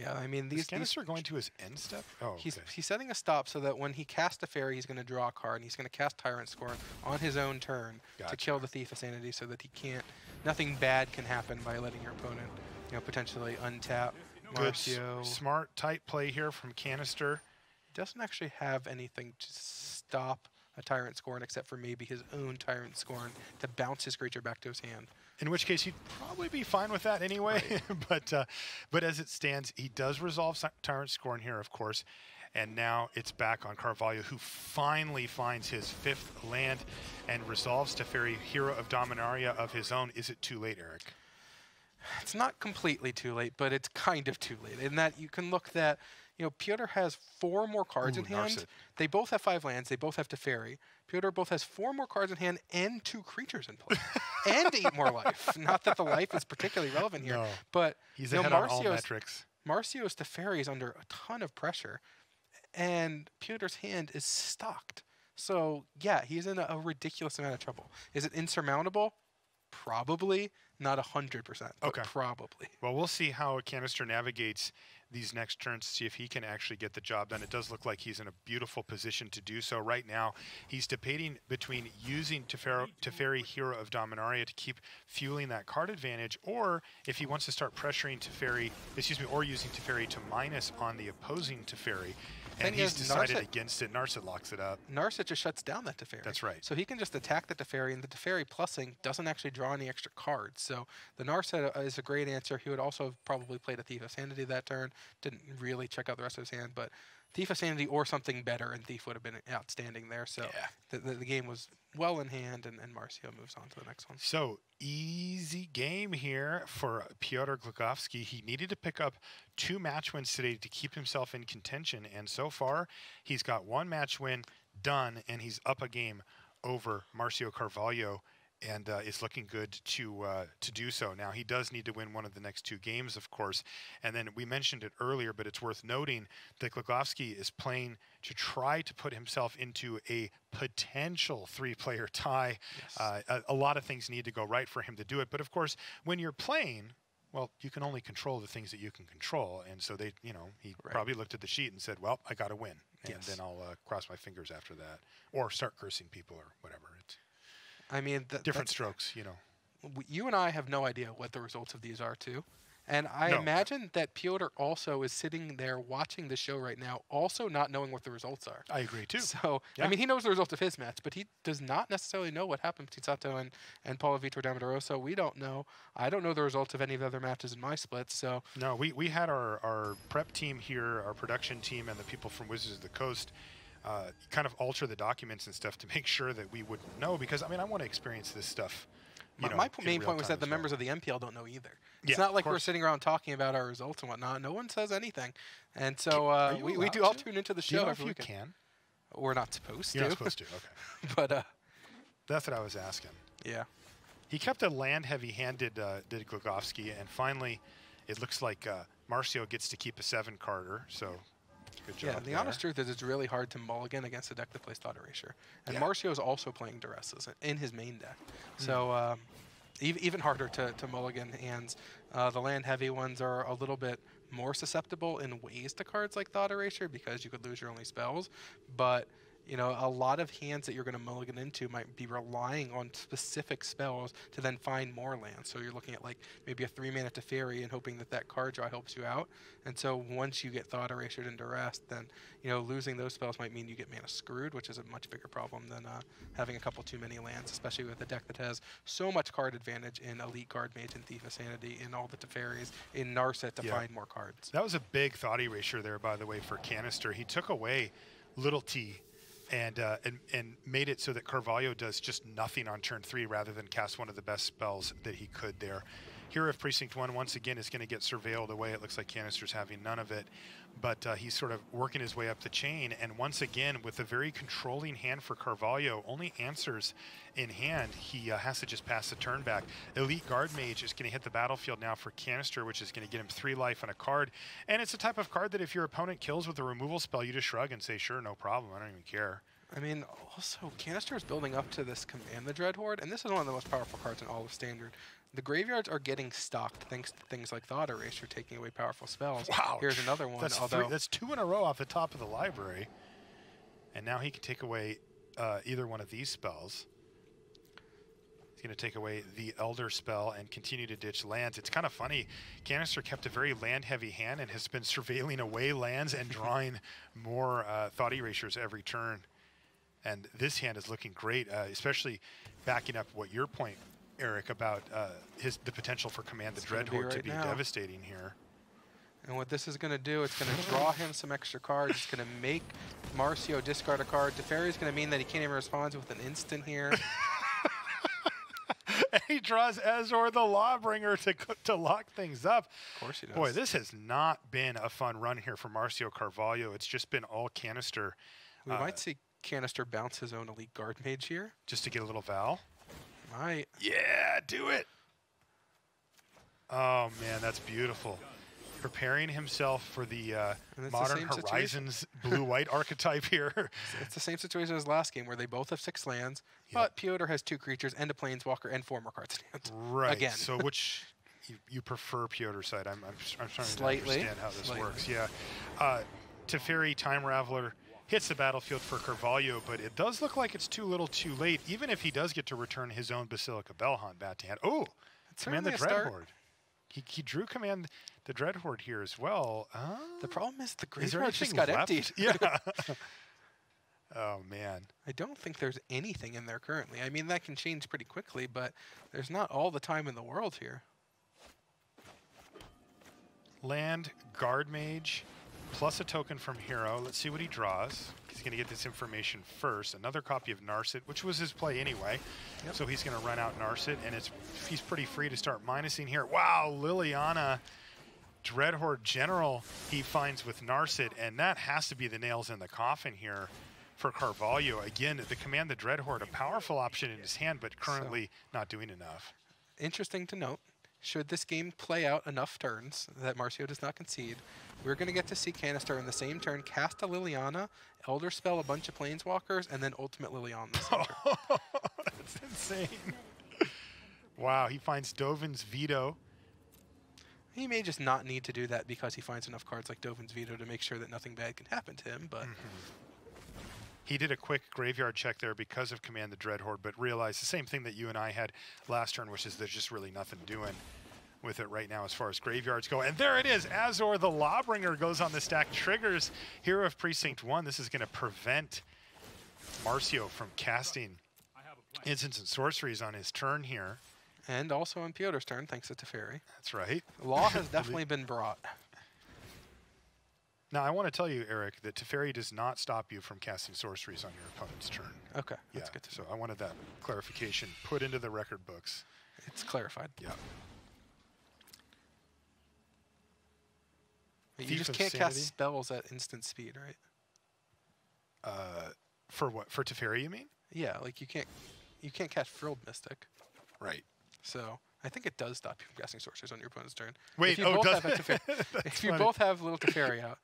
Yeah, I mean, these... Is are going to his end step? Oh, he's, okay. he's setting a stop so that when he casts a Teferi, he's going to draw a card, and he's going to cast Tyrant Scorn on his own turn gotcha. to kill the Thief of Sanity so that he can't... Nothing bad can happen by letting your opponent, you know, potentially untap. Good, Marcio. Smart, tight play here from Canister. Doesn't actually have anything to stop a Tyrant Scorn except for maybe his own Tyrant Scorn to bounce his creature back to his hand. In which case, he'd probably be fine with that anyway. Right. but uh, but as it stands, he does resolve Tyrant Scorn here, of course. And now it's back on Carvalho, who finally finds his fifth land and resolves Teferi, Hero of Dominaria, of his own. Is it too late, Eric? It's not completely too late, but it's kind of too late. In that you can look that, you know, Piotr has four more cards Ooh, in hand. Narset. They both have five lands. They both have Teferi. Piotr both has four more cards in hand and two creatures in play. and eight more life. Not that the life is particularly relevant here. No. But he's ahead on all metrics. Marcio's Teferi is under a ton of pressure. And Piotr's hand is stocked. So, yeah, he's in a, a ridiculous amount of trouble. Is it insurmountable? Probably. Not one hundred percent. Okay. But probably. Well, we'll see how Canister navigates these next turns to see if he can actually get the job done. It does look like he's in a beautiful position to do so. Right now, he's debating between using Teferi, Teferi Hero of Dominaria to keep fueling that card advantage, or if he wants to start pressuring Teferi, excuse me, or using Teferi to minus on the opposing Teferi. And he's decided Narset, against it. Narset locks it up. Narset just shuts down that Teferi. That's right. So he can just attack the Teferi, and the Teferi plussing doesn't actually draw any extra cards. So the Narset is a great answer. He would also have probably played a Thief of Sanity that turn. Didn't really check out the rest of his hand, but Thief of Sanity or something better, and Thief would have been outstanding there. So yeah. the, the, the game was well in hand, and, and Marcio moves on to the next one. So easy game here for Piotr Glogowski. He needed to pick up two match wins today to keep himself in contention, and so far he's got one match win done, and he's up a game over Marcio Carvalho, and uh, it's looking good to uh, to do so. Now, he does need to win one of the next two games, of course. And then we mentioned it earlier, but it's worth noting that Glogowski is playing to try to put himself into a potential three-player tie. Yes. Uh, a, a lot of things need to go right for him to do it. But, of course, when you're playing, well, you can only control the things that you can control. And so they, you know, he right. probably looked at the sheet and said, well, I got to win. And yes. then I'll uh, cross my fingers after that or start cursing people or whatever. It's I mean, th different strokes, you know. You and I have no idea what the results of these are, too. And I no. imagine that Piotr also is sitting there watching the show right now, also not knowing what the results are. I agree, too. So, yeah. I mean, he knows the results of his match, but he does not necessarily know what happened between Sato and, and Paulo Vitor Damo da Rosa. We don't know. I don't know the results of any of the other matches in my splits. So. No, we, we had our, our prep team here, our production team, and the people from Wizards of the Coast Uh, kind of alter the documents and stuff to make sure that we wouldn't know, because I mean I want to experience this stuff. You my know, my po main point was that the members well. of the M P L don't know either. It's yeah, not like we're sitting around talking about our results and whatnot. No one says anything, and so uh, we, we do to? all tune into the do show. You know if you can. can, we're not supposed You're to. You're not supposed to. Okay, but uh, that's what I was asking. Yeah, he kept a land-heavy-handed uh, did Glogowski, and finally It looks like uh, Marcio gets to keep a seven-carder, so good job. Yeah, and the there. honest truth is it's really hard to mulligan against a deck that plays Thought Erasure. And yeah. Marcio is also playing Duresses in his main deck. Mm. So um, e even harder to, to mulligan hands. Uh, the land-heavy ones are a little bit more susceptible in ways to cards like Thought Erasure because you could lose your only spells. But you know, a lot of hands that you're going to mulligan into might be relying on specific spells to then find more lands. So you're looking at like maybe a three-mana Teferi and hoping that that card draw helps you out. And so once you get Thought Erasured into rest, then you know losing those spells might mean you get mana screwed, which is a much bigger problem than uh, having a couple too many lands, especially with a deck that has so much card advantage in Elite Guard Mage and Thief of Sanity, in all the Teferis, in Narset to yeah. find more cards. That was a big Thought Erasure there, by the way, for Canister. He took away Little T. And, uh, and and made it so that Carvalho does just nothing on turn three rather than cast one of the best spells that he could there. Hero of Precinct One, once again, is going to get surveilled away. It looks like Canister's having none of it. But uh, he's sort of working his way up the chain. And once again, with a very controlling hand for Carvalho, only answers in hand, he uh, has to just pass the turn back. Elite Guard Mage is going to hit the battlefield now for Canister, which is going to get him three life on a card. And it's a type of card that if your opponent kills with a removal spell, you just shrug and say, sure, no problem. I don't even care. I mean, also, Canister is building up to this Command the Dreadhorde, and this is one of the most powerful cards in all of Standard. The graveyards are getting stocked thanks to things like Thought Erasure taking away powerful spells. Wow. Here's another one. That's, although three, that's two in a row off the top of the library. And now he can take away uh, either one of these spells. He's going to take away the Elder spell and continue to ditch lands. It's kind of funny. Canister kept a very land-heavy hand and has been surveilling away lands and drawing more uh, Thought Erasures every turn. And this hand is looking great, uh, especially backing up what your point, Eric, about uh, his the potential for Command the Dreadhorde to be devastating here. And what this is going to do, it's going to draw him some extra cards. It's going to make Marcio discard a card. Teferi's going to mean that he can't even respond with an instant here. And he draws Azor the Lawbringer to, to lock things up. Of course he does. Boy, this has not been a fun run here for Marcio Carvalho. It's just been all Canister. We uh, might see Canister bounce his own Elite Guard Mage here. Just to get a little Val. Right. Yeah, do it. Oh man, that's beautiful. Preparing himself for the uh, Modern the Horizons blue-white archetype here. It's the same situation as last game where they both have six lands, yep. but Piotr has two creatures and a Planeswalker and four more card stands. Right. Again. So which you, you prefer Piotr's side? I'm I'm, I'm trying Slightly. to understand how this Slightly. works. Yeah. Uh, Teferi, Time Raveler. Hits the battlefield for Carvalho, but it does look like it's too little too late, even if he does get to return his own Basilica Belhan back to hand. Oh, it's Command the Dreadhorde. He, he drew Command the Dreadhorde here as well. Uh, the problem is the graveyard just got left? emptied. Yeah. Oh, man. I don't think there's anything in there currently. I mean, that can change pretty quickly, but there's not all the time in the world here. Land, Guard Mage. Plus a token from Hero. Let's see what he draws. He's going to get this information first. Another copy of Narset, which was his play anyway. Yep. So he's going to run out Narset, and it's he's pretty free to start minusing here. Wow, Liliana, Dreadhorde General, he finds with Narset, and that has to be the nails in the coffin here for Carvalho. Again, the Command the Dreadhorde, a powerful option in his hand, but currently so, not doing enough. Interesting to note. Should this game play out enough turns that Marcio does not concede, we're going to get to see Canister in the same turn cast a Liliana, Elder Spell a bunch of Planeswalkers, and then Ultimate Liliana. Oh, that's insane. Wow, he finds Dovin's Veto. He may just not need to do that because he finds enough cards like Dovin's Veto to make sure that nothing bad can happen to him, but... Mm-hmm. He did a quick graveyard check there because of Command the Dreadhorde, but realized the same thing that you and I had last turn, which is there's just really nothing doing with it right now as far as graveyards go. And there it is. Azor the Lawbringer goes on the stack, triggers Hero of Precinct One. This is going to prevent Marcio from casting instants and sorceries on his turn here. And also on Piotr's turn, thanks to Teferi. That's right. Law has definitely been brought. Now, I want to tell you, Eric, that Teferi does not stop you from casting sorceries on your opponent's turn. Okay, that's yeah, good to know. So I wanted that clarification put into the record books. It's clarified. Yeah. But you just can't cast spells at instant speed, right? Uh, for what? For Teferi, you mean? Yeah, like you can't, you can't cast Frilled Mystic. Right. So I think it does stop you from casting sorcerers on your opponent's turn. Wait, if you, oh, both, does have if you both have little Teferi out,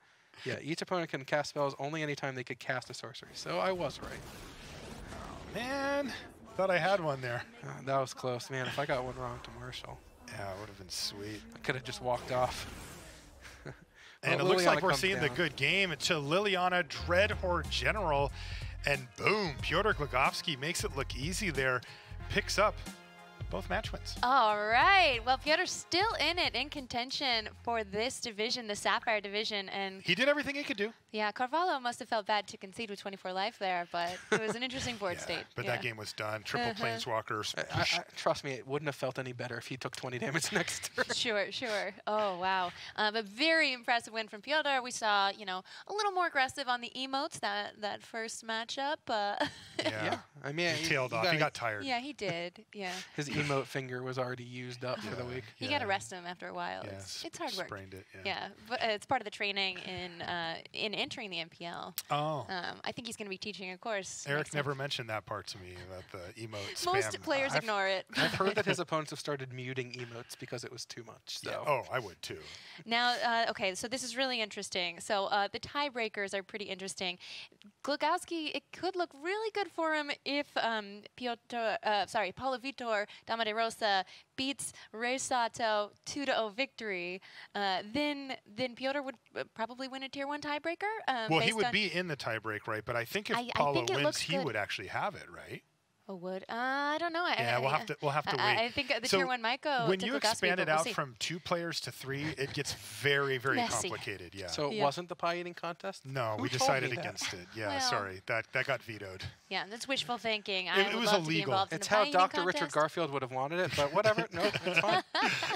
yeah, each opponent can cast spells only anytime they could cast a sorcery. So I was right. Oh, man. Thought I had one there. Uh, that was close. Man, if I got one wrong to Marshall. Yeah, it would have been sweet. I could have just walked off. And it Liliana looks like we're seeing down. the good game. It's a Liliana Dreadhorde General. And boom, Piotr Glogowski makes it look easy there. Picks up both match wins. All right. Well, Piotr's still in it, in contention for this division, the Sapphire division. And he did everything he could do. Yeah, Carvalho must have felt bad to concede with twenty-four life there, but it was an interesting board yeah, state. But yeah. that game was done. Triple uh-huh. Planeswalkers. I, I, I, trust me, it wouldn't have felt any better if he took twenty damage next turn. Sure, sure. Oh, wow. Um, a very impressive win from Piotr. We saw, you know, a little more aggressive on the emotes that, that first matchup. Uh, yeah. yeah. I mean, he, he tailed he off. Got he got tired. Yeah, he did. Yeah. His emote finger was already used up yeah. for the week. You yeah. got to rest him after a while. Yeah, it's, it's hard work. Sprained it, yeah. yeah. But uh, it's part of the training in uh, in entering the M P L. Oh. Um, I think he's going to be teaching a course. Eric never mentioned that part to me about the emotes. Most spam. players uh, ignore it. I've heard that his opponents have started muting emotes because it was too much. So. Yeah. Oh, I would too. Now, uh, okay, so this is really interesting. So uh, the tiebreakers are pretty interesting. Glogowski, it could look really good for him if um, Piotr, uh, sorry, Paulo Vitor Damo da Rosa beats Rei Sato two to zero victory, uh, then then Piotr would probably win a tier one tiebreaker. Um, well, he would be in the tiebreak, right? But I think if I, Paulo I think wins, he good. would actually have it, right? Oh, would uh, I don't know. Yeah, I, we'll I, have to we'll have to I, wait. I think the so tier one might go. When you expand it we'll out see. from two players to three, it gets very very Messy. complicated. Yeah. So it yeah. wasn't the pie eating contest. No, Who we decided against it. Yeah, well, sorry, that that got vetoed. Yeah, that's wishful thinking. It, I it was illegal. It's how Doctor Richard Garfield would have wanted it, but whatever. No, it's fine.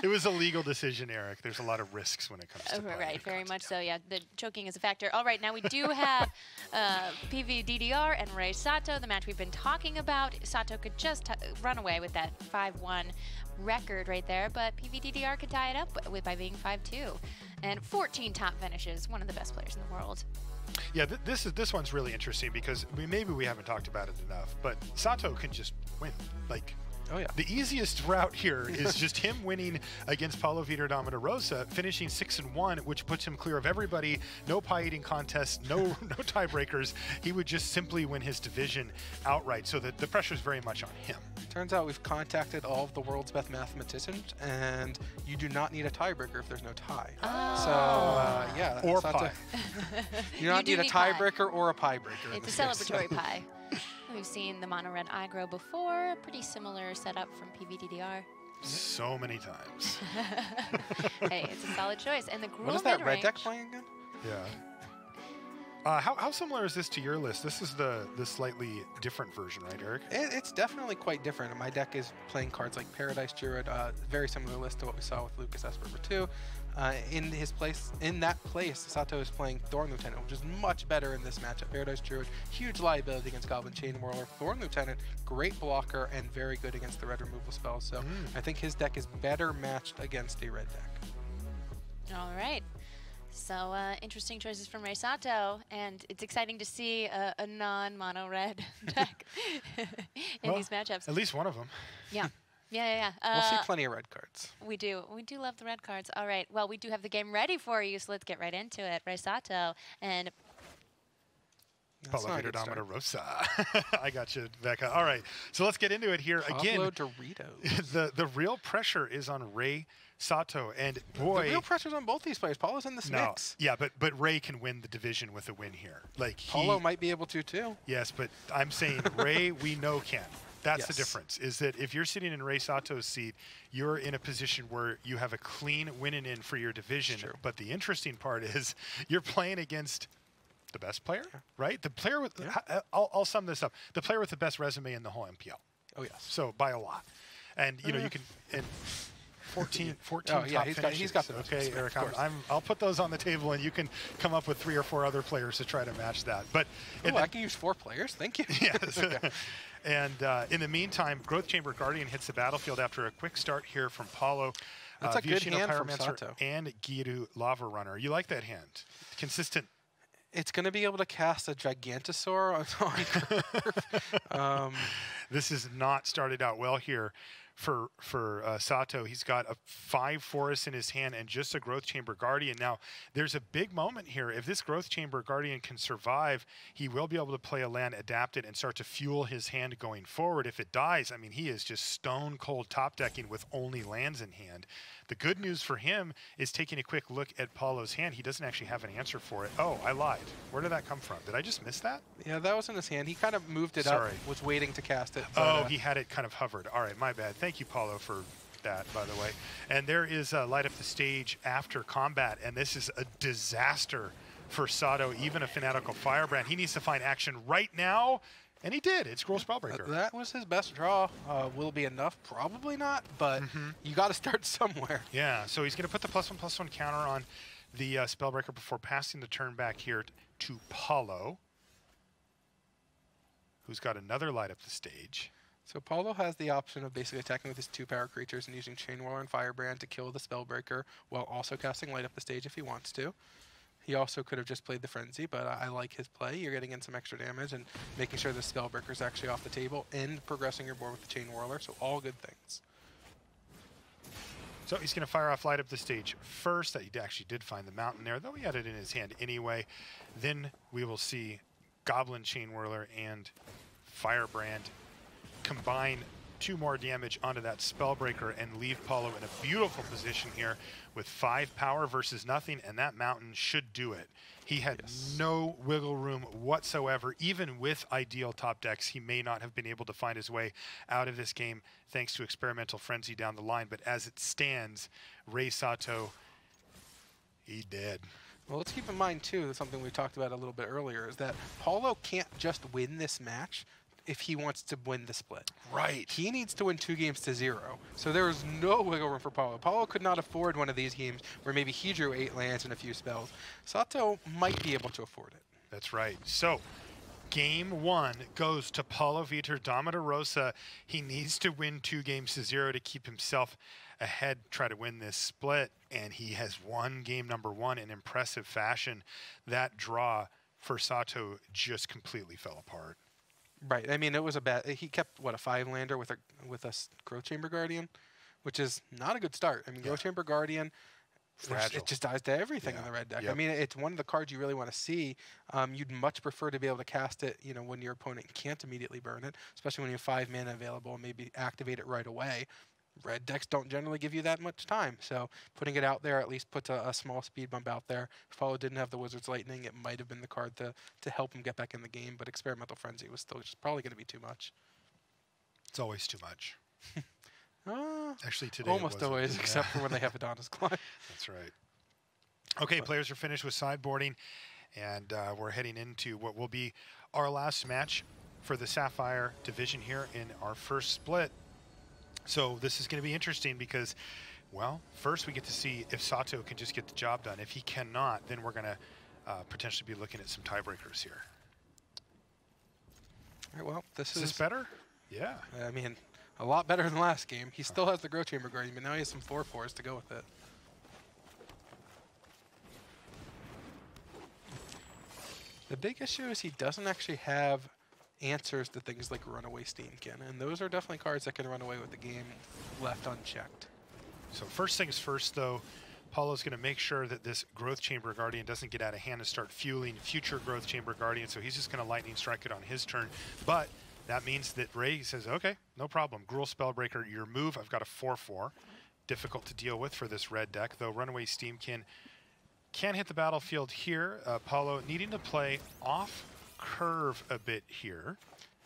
It was a legal decision, Eric. There's a lot of risks when it comes to pie right, very contest. much so. Yeah, the choking is a factor. All right, now we do have uh, P V D D R and Rei Sato, the match we've been talking about. Sato could just run away with that five one record right there, but P V D D R could tie it up with by being five two. And fourteen top finishes, one of the best players in the world. Yeah, th this is this one's really interesting because I mean, maybe we haven't talked about it enough, but Sato can just win. Like, oh yeah, the easiest route here is just him winning against Paulo Vitor Damo da Rosa, finishing six and one, which puts him clear of everybody. No pie eating contest, no no tiebreakers. He would just simply win his division outright. So that the pressure is very much on him. Turns out we've contacted all of the world's best mathematicians, and you do not need a tiebreaker if there's no tie. Oh. So uh, yeah, or pie. You don't need a tiebreaker or a pie breaker. It's a celebratory pie. We've seen the mono red eye grow before. Pretty similar setup from P V D D R. So many times. Hey, it's a solid choice. And the Gruul What is that red deck playing again? Yeah. Uh, how, how similar is this to your list? This is the the slightly different version, right, Eric? It, it's definitely quite different. My deck is playing cards like Paradise Druid, uh, very similar list to what we saw with Lucas Esper two. Uh, in his place, in that place, Sato is playing Thorn Lieutenant, which is much better in this matchup. Paradise Druid, huge liability against Goblin Chain Whirler. Thorn Lieutenant, great blocker and very good against the red removal spells. So mm. I think his deck is better matched against a red deck. All right. So uh, interesting choices from Rei Sato, and it's exciting to see a, a non-mono red deck in well, these matchups. At least one of them. Yeah. Yeah, yeah, yeah. Uh, we'll see plenty of red cards. We do. We do love the red cards. All right. Well, we do have the game ready for you, so let's get right into it. Rei Sato and Paulo Vitor Damo da Rosa. I got you, Becca. All right. So let's get into it here. Pablo Again, Doritos. the, the real pressure is on Rei Sato, and boy, the real pressure's on both these players. Paulo's in this no, mix. Yeah, but but Rei can win the division with a win here. Like Paulo he, might be able to too. Yes, but I'm saying Rei, we know can. That's yes. the difference, is that if you're sitting in Rei Sato's seat, you're in a position where you have a clean win and in for your division. But the interesting part is you're playing against the best player, yeah. right? The player with, yeah. uh, I'll, I'll sum this up, the player with the best resume in the whole M P L. Oh, yes. So by a lot. And, you uh, know, you can, and fourteen, fourteen oh, top yeah, he's got, he's got the best Okay, Eric, I'm, I'm, I'll put those on the table, and you can come up with three or four other players to try to match that. But oh, I can use four players. Thank you. Yes. Okay. And uh, in the meantime, Growth Chamber Guardian hits the battlefield after a quick start here from Paulo. That's uh, a good hand from Sato. And Giru Lava Runner. You like that hand? Consistent. It's going to be able to cast a Gigantosaur on curve. um, This has not started out well here for for uh, Sato. He's got a five forests in his hand and just a Growth Chamber Guardian. Now, there's a big moment here. If this Growth Chamber Guardian can survive, he will be able to play a land, adapt it, and start to fuel his hand going forward. If it dies, I mean, he is just stone cold top decking with only lands in hand. The good news for him is taking a quick look at Paulo's hand. He doesn't actually have an answer for it. Oh, I lied. Where did that come from? Did I just miss that? Yeah, that was in his hand. He kind of moved it Sorry. up, was waiting to cast it. But, oh, uh, he had it kind of hovered. All right, my bad. Thank you, Paulo, for that, by the way. And there is uh, Light Up the Stage after combat, and this is a disaster for Sato, even a Fanatical Firebrand. He needs to find action right now. And he did. It's Gruul Spellbreaker. Uh, that was his best draw. Uh, will it be enough? Probably not, but mm-hmm. you got to start somewhere. Yeah, so he's going to put the plus one, plus one counter on the uh, Spellbreaker before passing the turn back here to Paulo, who's got another Light Up the Stage. So Paulo has the option of basically attacking with his two power creatures and using Chain Whirler and Firebrand to kill the Spellbreaker while also casting Light Up the Stage if he wants to. He also could have just played the Frenzy, but I, I like his play. You're getting in some extra damage and making sure the Spellbreaker's actually off the table and progressing your board with the Chain Whirler, so all good things. So he's going to fire off Light Up the Stage first. That he actually did find the mountain there, though he had it in his hand anyway. Then we will see Goblin Chain Whirler and Firebrand combine two more damage onto that Spellbreaker and leave Paulo in a beautiful position here with five power versus nothing, and that mountain should do it. He had yes. no wiggle room whatsoever. Even with ideal top decks, he may not have been able to find his way out of this game thanks to Experimental Frenzy down the line, but as it stands, Rei Sato, he dead. Well, let's keep in mind, too, that something we talked about a little bit earlier is that Paulo can't just win this match if he wants to win the split. Right. He needs to win two games to zero. So there is no wiggle room for Paulo. Paulo could not afford one of these games where maybe he drew eight lands and a few spells. Sato might be able to afford it. That's right. So game one goes to Paulo Vitor Damo da Rosa. He needs to win two games to zero to keep himself ahead, try to win this split. And he has won game number one in impressive fashion. That draw for Sato just completely fell apart. Right. I mean, it was a bad. He kept what, a five lander with a with a Growth Chamber Guardian, which is not a good start. I mean, yeah. Growth Chamber Guardian, it just dies to everything yeah. in the red deck. Yep. I mean, it's one of the cards you really want to see. Um, you'd much prefer to be able to cast it, you know, when your opponent can't immediately burn it, especially when you have five mana available and maybe activate it right away. Red decks don't generally give you that much time, so putting it out there at least puts a, a small speed bump out there. If Paulo didn't have the Wizard's Lightning, it might have been the card to, to help him get back in the game, but Experimental Frenzy was still just probably going to be too much. It's always too much. uh, Actually, today almost always, yeah. except for when they have Adonis Climb. That's right. Okay, but players are finished with sideboarding, and uh, we're heading into what will be our last match for the Sapphire Division here in our first split. So this is going to be interesting because, well, first we get to see if Sato can just get the job done. If he cannot, then we're going to uh, potentially be looking at some tiebreakers here. All right, well, this is... Is this better? Yeah. I mean, a lot better than last game. He still has the Growth Chamber Guardian, but now he has some four fours to go with it. The big issue is he doesn't actually have answers to things like Runaway Steamkin, and those are definitely cards that can run away with the game left unchecked. So first things first, though, Paulo's going to make sure that this Growth Chamber Guardian doesn't get out of hand and start fueling future Growth Chamber Guardian, so he's just going to Lightning Strike it on his turn. But that means that Rei says, okay, no problem. Gruul Spellbreaker, your move. I've got a four four. Difficult to deal with for this red deck, though Runaway Steamkin can hit the battlefield here. Uh, Paulo needing to play off curve a bit here.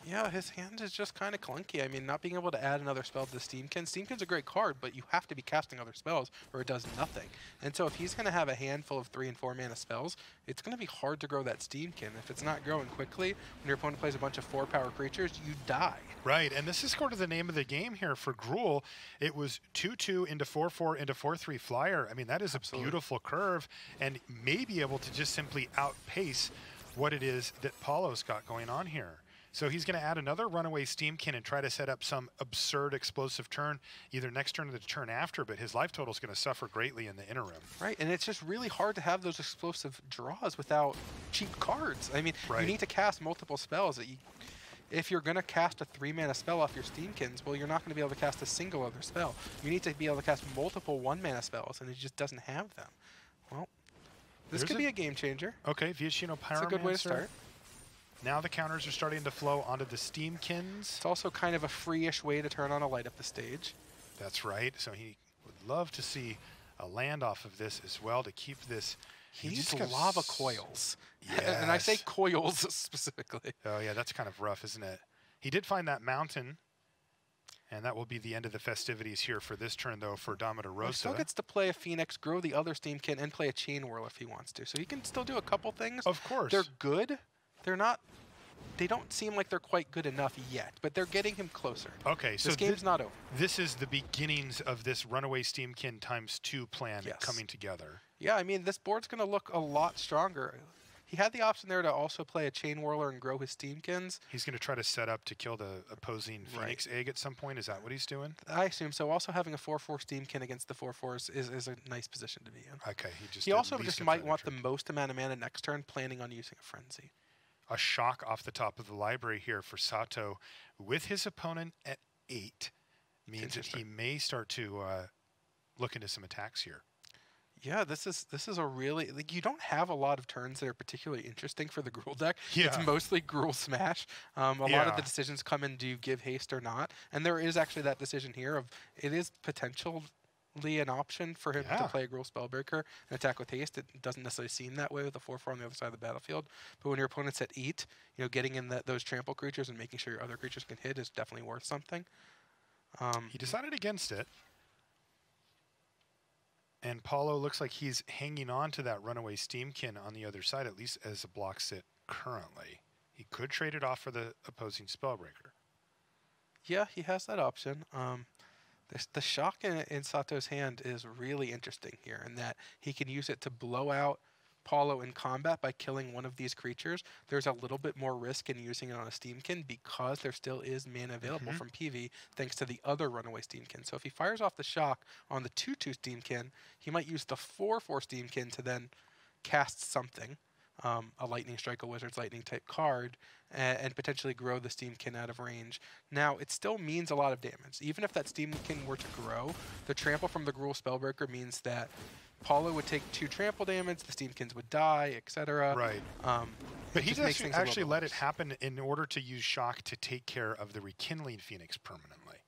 Yeah, his hand is just kind of clunky. I mean, not being able to add another spell to the Steamkin. Steamkin's a great card, but you have to be casting other spells or it does nothing. And so if he's going to have a handful of three and four mana spells, it's going to be hard to grow that Steamkin. If it's not growing quickly, when your opponent plays a bunch of four power creatures, you die. Right, and this is sort of the name of the game here for Gruul. It was two two into four four into four three flyer. I mean, that is Absolutely. a beautiful curve and may be able to just simply outpace what it is that Paulo's got going on here. So he's going to add another Runaway Steamkin and try to set up some absurd explosive turn, either next turn or the turn after, but his life total is going to suffer greatly in the interim. Right, and it's just really hard to have those explosive draws without cheap cards. I mean, right. you need to cast multiple spells. That you, if you're going to cast a three mana spell off your Steamkins, well, you're not going to be able to cast a single other spell. You need to be able to cast multiple one mana spells, and it just doesn't have them. Well, this There's could a be a game changer. Okay, Viashino Pyromancer. It's a good way to start. Now the counters are starting to flow onto the Steamkins. It's also kind of a free-ish way to turn on a Light Up the Stage. That's right. So he would love to see a land off of this as well to keep this. He needs Lava Coils. Yes. And I say coils specifically. Oh, yeah, that's kind of rough, isn't it? He did find that mountain, and that will be the end of the festivities here for this turn, though, for Damo da Rosa. He still gets to play a Phoenix, grow the other Steamkin, and play a Chain Whirl if he wants to. So he can still do a couple things. Of course. They're good. They're not... They don't seem like they're quite good enough yet, but they're getting him closer. Okay, so this game's not over. This is the beginnings of this Runaway Steamkin times two plan yes. coming together. Yeah, I mean, this board's going to look a lot stronger. He had the option there to also play a Chain Whirler and grow his Steamkins. He's going to try to set up to kill the opposing Phoenix right. Egg at some point. Is that what he's doing? I assume so. Also, having a four four Steamkin against the four fours is, is a nice position to be in. Okay, he just. He also just might want the most amount of mana next turn, planning on using a Frenzy. A shock off the top of the library here for Sato with his opponent at eight means that he may start to uh, look into some attacks here. Yeah, this is this is a really like you don't have a lot of turns that are particularly interesting for the Gruul deck. Yeah. It's mostly Gruul Smash. Um, a yeah. lot of the decisions come in, do you give haste or not? And there is actually that decision here of it is potential an option for him yeah. to play a Gruul Spellbreaker and attack with haste. It doesn't necessarily seem that way with a four four on the other side of the battlefield. But when your opponent's at eight, you know, getting in the, those trample creatures and making sure your other creatures can hit is definitely worth something. Um, he decided against it. And Paulo looks like he's hanging on to that Runaway Steamkin on the other side, at least as the block sit currently. He could trade it off for the opposing Spellbreaker. Yeah, he has that option. Um, This, the shock in, in Sato's hand is really interesting here in that he can use it to blow out Paulo in combat by killing one of these creatures. There's a little bit more risk in using it on a Steamkin because there still is mana available mm-hmm. from P V thanks to the other Runaway Steamkin. So if he fires off the shock on the two two Steamkin, he might use the four four Steamkin to then cast something, um, a Lightning Strike, a Wizard's Lightning type card, and potentially grow the Steamkin out of range. Now, it still means a lot of damage. Even if that Steamkin were to grow, the trample from the Gruul Spellbreaker means that Paulo would take two trample damage, the Steamkins would die, et cetera. Right. Um, but he does actually let it happen in order to use shock to take care of the Rekindling Phoenix permanently.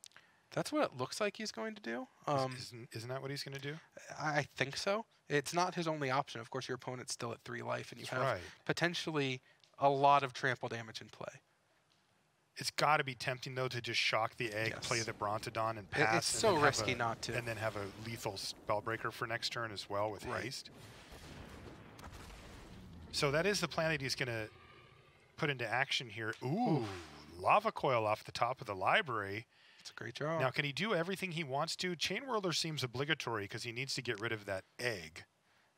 That's what it looks like he's going to do. Um, isn't, isn't that what he's going to do? I think so. It's not his only option. Of course, your opponent's still at three life, and you That's have right. potentially... a lot of trample damage in play. It's got to be tempting, though, to just shock the egg, yes. play the Brontodon, and pass. It, it's and so risky a, not to. And then have a lethal Spellbreaker for next turn as well with right. haste. So that is the plan that he's going to put into action here. Ooh, Oof. Lava Coil off the top of the library. That's a great job. Now, can he do everything he wants to? Chain Whirler seems obligatory because he needs to get rid of that egg.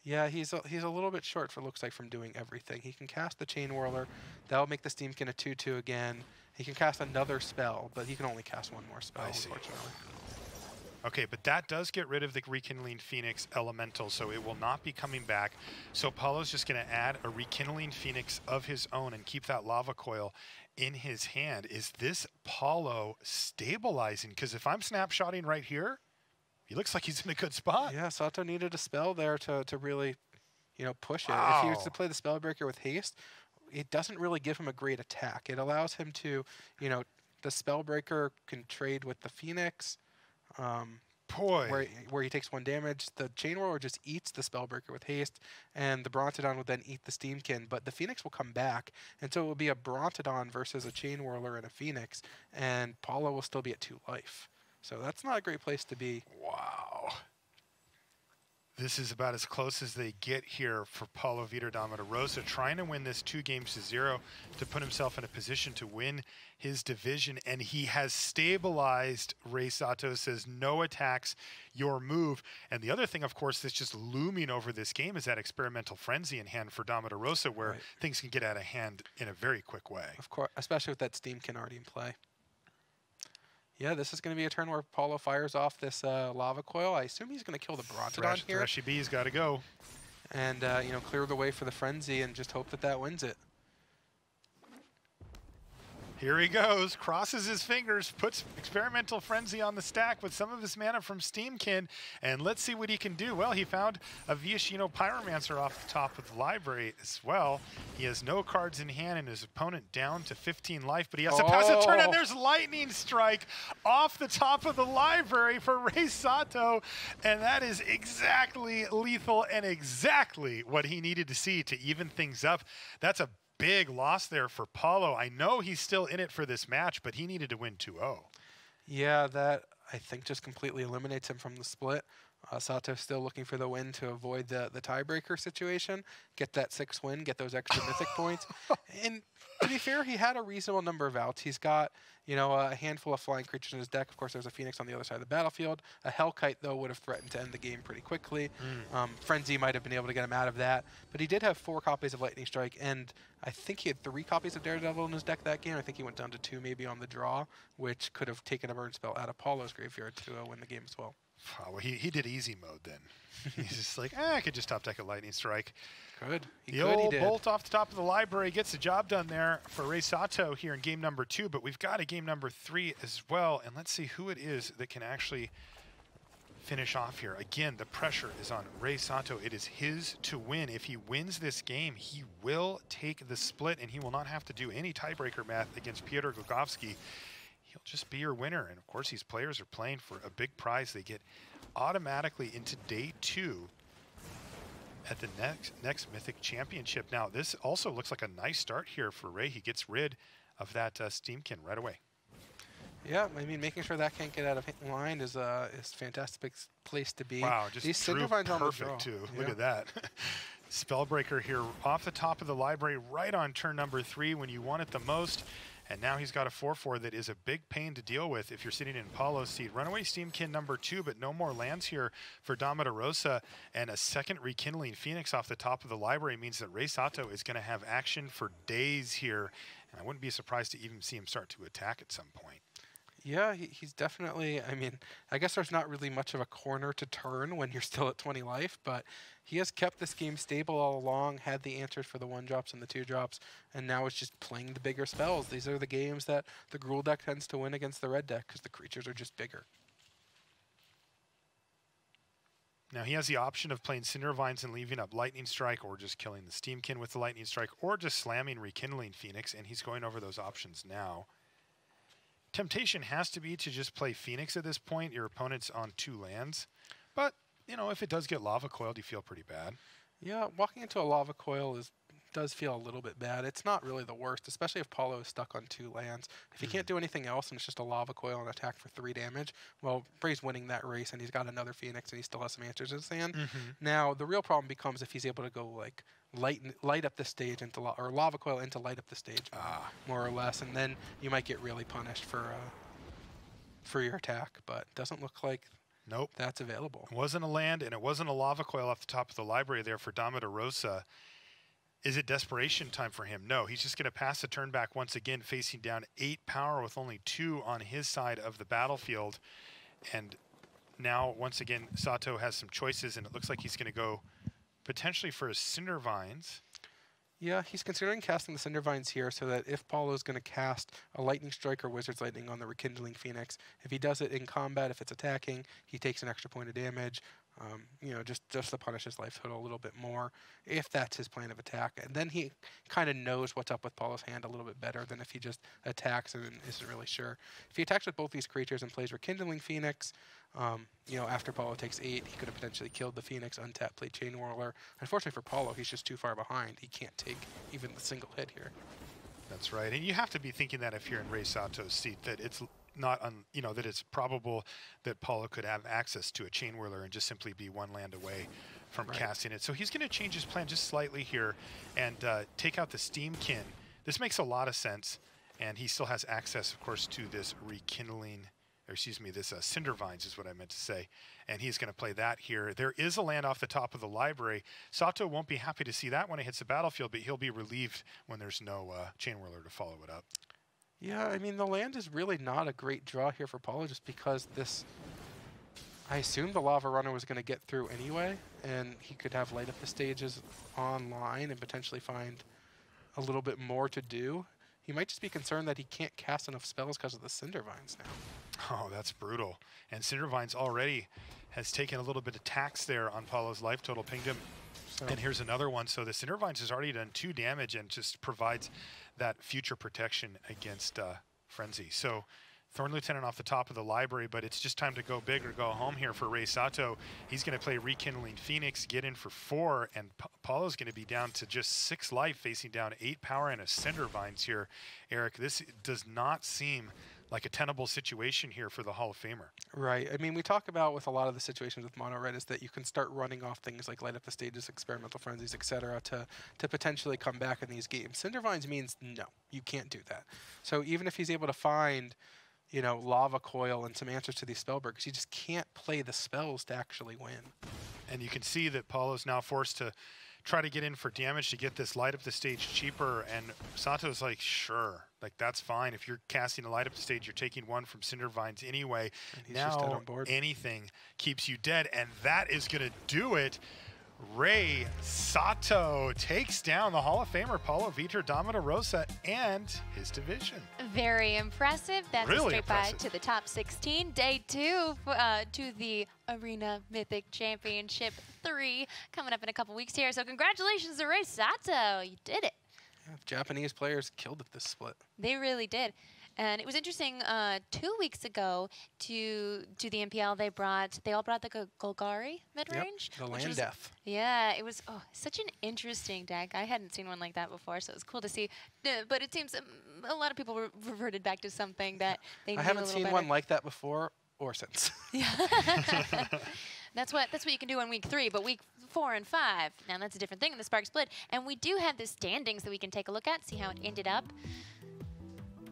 Yeah, he's a, he's a little bit short, for looks like, from doing everything. He can cast the Chain Whirler. That'll make the Steamkin a two two again. He can cast another spell, but he can only cast one more spell, I unfortunately. See. Okay, but that does get rid of the Rekindling Phoenix Elemental, so it will not be coming back. So Paulo's just going to add a Rekindling Phoenix of his own and keep that Lava Coil in his hand. Is this Paulo stabilizing? Because if I'm snapshotting right here, he looks like he's in a good spot. Yeah, Sato needed a spell there to, to really, you know, push wow. it. If he was to play the Spellbreaker with haste, it doesn't really give him a great attack. It allows him to, you know, the Spellbreaker can trade with the Phoenix. Um, Boy. Where, where he takes one damage. The Chain Whirler just eats the Spellbreaker with haste, and the Brontodon will then eat the Steamkin, but the Phoenix will come back, and so it will be a Brontodon versus a Chain Whirler and a Phoenix, and Paulo will still be at two life. So that's not a great place to be. Wow. This is about as close as they get here for Paulo Vitor Damo da Rosa, trying to win this two games to zero to put himself in a position to win his division. And he has stabilized. Rei Sato says, no attacks, your move. And the other thing, of course, that's just looming over this game is that Experimental Frenzy in hand for Damo da Rosa, where right. things can get out of hand in a very quick way. Of course, especially with that Steamkin already in play. Yeah, this is going to be a turn where Paulo fires off this uh, Lava Coil. I assume he's going to kill the Brontodon Thresh, here. Threshy B's got to go. And, uh, you know, clear the way for the Frenzy and just hope that that wins it. Here he goes, crosses his fingers, puts Experimental Frenzy on the stack with some of his mana from Steamkin, and let's see what he can do. Well, he found a Viashino Pyromancer off the top of the library as well. He has no cards in hand and his opponent down to fifteen life, but he has oh. to pass a turn, and there's Lightning Strike off the top of the library for Rei Sato, and that is exactly lethal and exactly what he needed to see to even things up. That's a big loss there for Paulo. I know he's still in it for this match, but he needed to win two oh. Yeah, that I think just completely eliminates him from the split. Uh, Sato still looking for the win to avoid the, the tiebreaker situation, get that six win, get those extra mythic points. And to be fair, he had a reasonable number of outs. He's got, you know, a handful of flying creatures in his deck. Of course, there's a Phoenix on the other side of the battlefield. A Hellkite, though, would have threatened to end the game pretty quickly. Mm. Um, Frenzy might have been able to get him out of that. But he did have four copies of Lightning Strike, and I think he had three copies of Daredevil in his deck that game. I think he went down to two maybe on the draw, which could have taken a burn spell out of Paulo's graveyard to uh, win the game as well. Oh, well, he, he did easy mode then. He's just like, eh, I could just top deck a Lightning Strike. Good. He the could, old he did. Bolt off the top of the library gets the job done there for Rei Sato here in game number two, but we've got a game number three as well, and let's see who it is that can actually finish off here. Again, the pressure is on Rei Sato. It is his to win. If he wins this game, he will take the split, and he will not have to do any tiebreaker math against Piotr Glogowski. He'll just be your winner. And of course, these players are playing for a big prize. They get automatically into day two at the next next Mythic Championship. Now, this also looks like a nice start here for Rei. He gets rid of that uh, Steamkin right away. Yeah, I mean, making sure that can't get out of line is a uh, is fantastic place to be. Wow, just these Cinder Vines on the draw. Perfect, too. Yeah. Look at that. Spellbreaker here off the top of the library right on turn number three when you want it the most. And now he's got a four four that is a big pain to deal with if you're sitting in Paulo's seat. Runaway Steamkin number two, but no more lands here for Damo da Rosa. And a second Rekindling Phoenix off the top of the library means that Rei Sato is going to have action for days here. And I wouldn't be surprised to even see him start to attack at some point. Yeah, he, he's definitely, I mean, I guess there's not really much of a corner to turn when you're still at twenty life, but he has kept this game stable all along, had the answers for the one-drops and the two-drops, and now it's just playing the bigger spells. These are the games that the Gruul deck tends to win against the red deck because the creatures are just bigger. Now, he has the option of playing Cinder Vines and leaving up Lightning Strike, or just killing the Steamkin with the Lightning Strike, or just slamming Rekindling Phoenix, and he's going over those options now. Temptation has to be to just play Phoenix at this point. Your opponent's on two lands. But, you know, if it does get Lava Coiled, you feel pretty bad. Yeah, walking into a Lava Coil is does feel a little bit bad. It's not really the worst, especially if Paulo is stuck on two lands. If he mm. can't do anything else and it's just a Lava Coil and attack for three damage, well, Rei's winning that race, and he's got another Phoenix, and he still has some answers in his hand. Mm-hmm. Now, the real problem becomes if he's able to go, like, Light, light up the stage into la or Lava Coil into Light Up the Stage, ah. more or less, and then you might get really punished for uh, for your attack. But doesn't look like nope that's available. It wasn't a land, and it wasn't a Lava Coil off the top of the library there for Damo da Rosa. Is it desperation time for him? No, he's just going to pass the turn back once again, facing down eight power with only two on his side of the battlefield, and now once again Sato has some choices, and it looks like he's going to go potentially for his Cinder Vines. Yeah, he's considering casting the Cinder Vines here so that if Paulo's going to cast a Lightning Strike or Wizard's Lightning on the Rekindling Phoenix, if he does it in combat, if it's attacking, he takes an extra point of damage, um, you know, just, just to punish his life total a little bit more, if that's his plan of attack. And then he kind of knows what's up with Paulo's hand a little bit better than if he just attacks and isn't really sure. If he attacks with both these creatures and plays Rekindling Phoenix, Um, you know, after Paulo takes eight, he could have potentially killed the Phoenix, untapped, played Chain Whirler. Unfortunately for Paulo, he's just too far behind. He can't take even the single hit here. That's right, and you have to be thinking that if you're in Rei Sato's seat, that it's not, un you know, that it's probable that Paulo could have access to a Chain Whirler and just simply be one land away from right. casting it. So he's going to change his plan just slightly here and uh, take out the Steamkin. This makes a lot of sense, and he still has access, of course, to this Rekindling. Or excuse me, this uh, Cinder Vines is what I meant to say. And he's going to play that here. There is a land off the top of the library. Sato won't be happy to see that when it hits the battlefield, but he'll be relieved when there's no uh, Chain Whirler to follow it up. Yeah, I mean, the land is really not a great draw here for Paulo just because this... I assumed the Lava Runner was going to get through anyway, and he could have Light Up the Stages online and potentially find a little bit more to do. He might just be concerned that he can't cast enough spells because of the Cinder Vines now. Oh, that's brutal. And Cinder Vines already has taken a little bit of tax there on Paulo's life total, pinged him. So. And here's another one. So the Cinder Vines has already done two damage and just provides that future protection against uh, Frenzy. So Thorn Lieutenant off the top of the library, but it's just time to go big or go home here for Rei Sato. He's going to play Rekindling Phoenix, get in for four, and pa Paulo's going to be down to just six life, facing down eight power and a Cinder Vines here. Eric, this does not seem like a tenable situation here for the Hall of Famer. Right. I mean, we talk about with a lot of the situations with Mono Red is that you can start running off things like Light Up the Stages, Experimental Frenzies, et cetera to, to potentially come back in these games. Cinder Vines means no, you can't do that. So even if he's able to find, you know, Lava Coil and some answers to these Spellbreakers, you just can't play the spells to actually win. And you can see that Paulo's now forced to try to get in for damage to get this Light Up the Stage cheaper, and Sato's like, sure, like that's fine. If you're casting a Light Up the Stage, you're taking one from Cinder Vines anyway. Now anything keeps you dead, and that is gonna do it. Rei Sato takes down the Hall of Famer Paulo Vitor Damo da Rosa and his division. Very impressive. That's really a straight impressive. By to the top sixteen. Day two uh, to the Arena Mythic Championship three coming up in a couple weeks here. So congratulations to Rei Sato. You did it. Yeah, the Japanese players killed at this split. They really did. And it was interesting, uh, two weeks ago to to the M P L, they brought, they all brought the Golgari mid-range. Yep, the land was, death. Yeah, it was oh, such an interesting deck. I hadn't seen one like that before, so it was cool to see. Uh, but it seems um, a lot of people re reverted back to something that they I haven't seen better. One like that before or since. Yeah. That's what that's what you can do in week three, but week four and five, now that's a different thing in the Spark Split. And we do have the standings that we can take a look at, see how it ended up.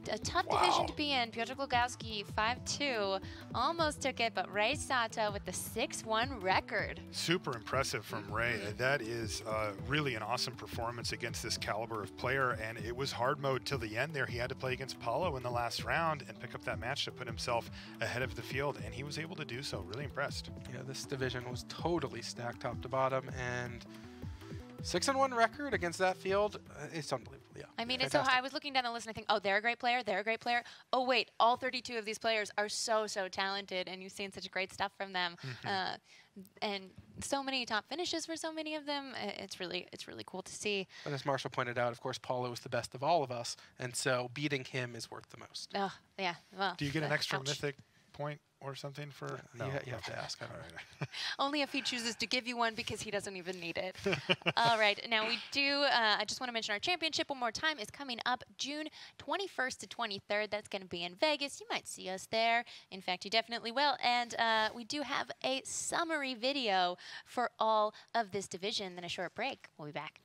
A tough wow. division to be in. Piotr Glogowski, five two, almost took it, but Rei Sato with the six one record. Super impressive from Rei. That is uh, really an awesome performance against this caliber of player, and it was hard mode till the end there. He had to play against Paulo in the last round and pick up that match to put himself ahead of the field, and he was able to do so. Really impressed. Yeah, this division was totally stacked top to bottom, and Six and one record against that field, uh, it's unbelievable. Yeah, I mean, it's so high. I was looking down the list and I think, oh, they're a great player, they're a great player. Oh wait, all thirty-two of these players are so, so talented, and you've seen such great stuff from them, mm-hmm. uh, and so many top finishes for so many of them. It's really, it's really cool to see. And as Marshall pointed out, of course, Paulo is the best of all of us, and so beating him is worth the most. Oh yeah, well. Do you get an extra ouch. mythic point or something for? No, you, ha you have to ask. Only if he chooses to give you one, because he doesn't even need it. All right, now we do, uh, I just want to mention our championship one more time is coming up June twenty-first to twenty-third. That's going to be in Vegas. You might see us there. In fact, you definitely will. And uh, we do have a summary video for all of this division. Then a short break. We'll be back.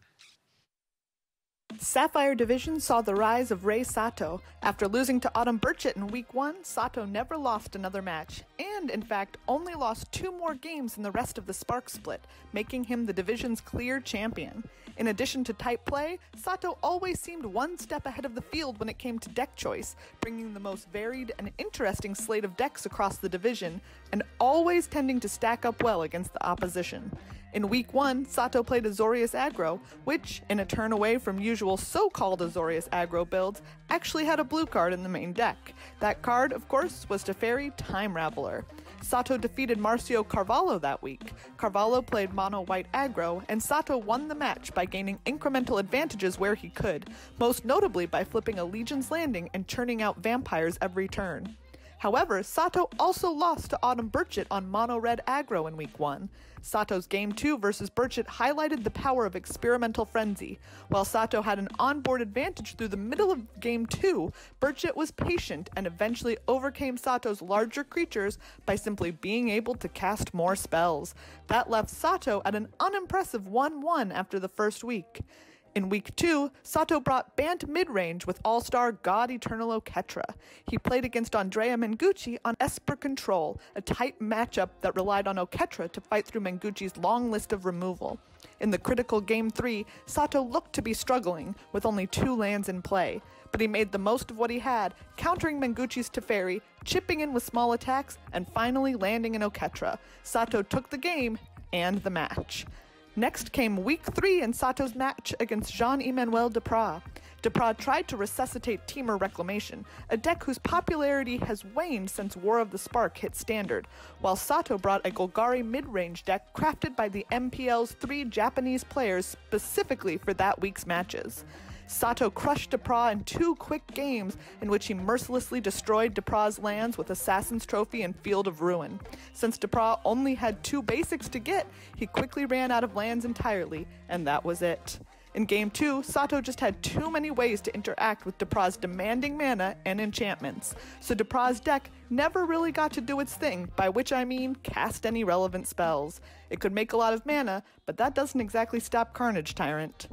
Sapphire Division saw the rise of Rei Sato. After losing to Autumn Burchett in week one, Sato never lost another match, and in fact only lost two more games in the rest of the Spark Split, making him the division's clear champion. In addition to type play, Sato always seemed one step ahead of the field when it came to deck choice, bringing the most varied and interesting slate of decks across the division, and always tending to stack up well against the opposition. In week one, Sato played Azorius Aggro, which, in a turn away from usual so-called Azorius Aggro builds, actually had a blue card in the main deck. That card, of course, was Teferi, Time Raveler. Sato defeated Marcio Carvalho that week. Carvalho played mono-white aggro, and Sato won the match by gaining incremental advantages where he could, most notably by flipping a Legion's Landing and churning out vampires every turn. However, Sato also lost to Autumn Burchett on mono-red aggro in week one. Sato's game two versus Burchett highlighted the power of Experimental Frenzy. While Sato had an onboard advantage through the middle of game two, Burchett was patient and eventually overcame Sato's larger creatures by simply being able to cast more spells. That left Sato at an unimpressive one one after the first week. In week two, Sato brought Bant mid-range with all-star God Eternal Oketra. He played against Andrea Mengucci on Esper Control, a tight matchup that relied on Oketra to fight through Mengucci's long list of removal. In the critical game three, Sato looked to be struggling, with only two lands in play. But he made the most of what he had, countering Mengucci's Teferi, chipping in with small attacks, and finally landing an Oketra. Sato took the game and the match. Next came week three in Sato's match against Jean-Emmanuel Depraz. Depraz tried to resuscitate Temur Reclamation, a deck whose popularity has waned since War of the Spark hit standard, while Sato brought a Golgari mid-range deck crafted by the M P L's three Japanese players specifically for that week's matches. Sato crushed Depraz in two quick games in which he mercilessly destroyed Depraz's lands with Assassin's Trophy and Field of Ruin. Since Depraz only had two basics to get, he quickly ran out of lands entirely, and that was it. In Game two, Sato just had too many ways to interact with Depraz's demanding mana and enchantments, so Depraz's deck never really got to do its thing, by which I mean cast any relevant spells. It could make a lot of mana, but that doesn't exactly stop Carnage Tyrant.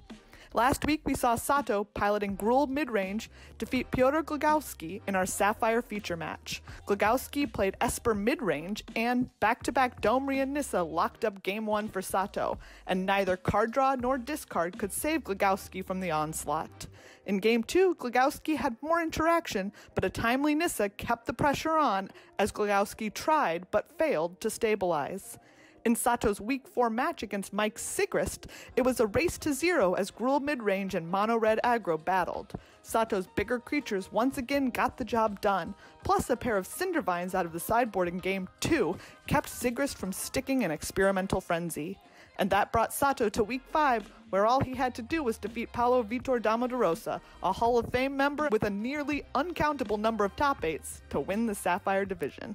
Last week, we saw Sato, piloting Gruul midrange, defeat Piotr Glogowski in our Sapphire feature match. Glogowski played Esper midrange, and back-to-back Domri and Nissa locked up Game one for Sato, and neither card draw nor discard could save Glogowski from the onslaught. In Game two, Glogowski had more interaction, but a timely Nissa kept the pressure on as Glogowski tried, but failed, to stabilize. In Sato's Week four match against Mike Sigrist, it was a race to zero as Gruul midrange and mono-red aggro battled. Sato's bigger creatures once again got the job done, plus a pair of Cinder Vines out of the sideboard in Game two kept Sigrist from sticking an Experimental Frenzy. And that brought Sato to Week five, where all he had to do was defeat Paulo Vitor Damo da Rosa, a Hall of Fame member with a nearly uncountable number of top eights, to win the Sapphire Division.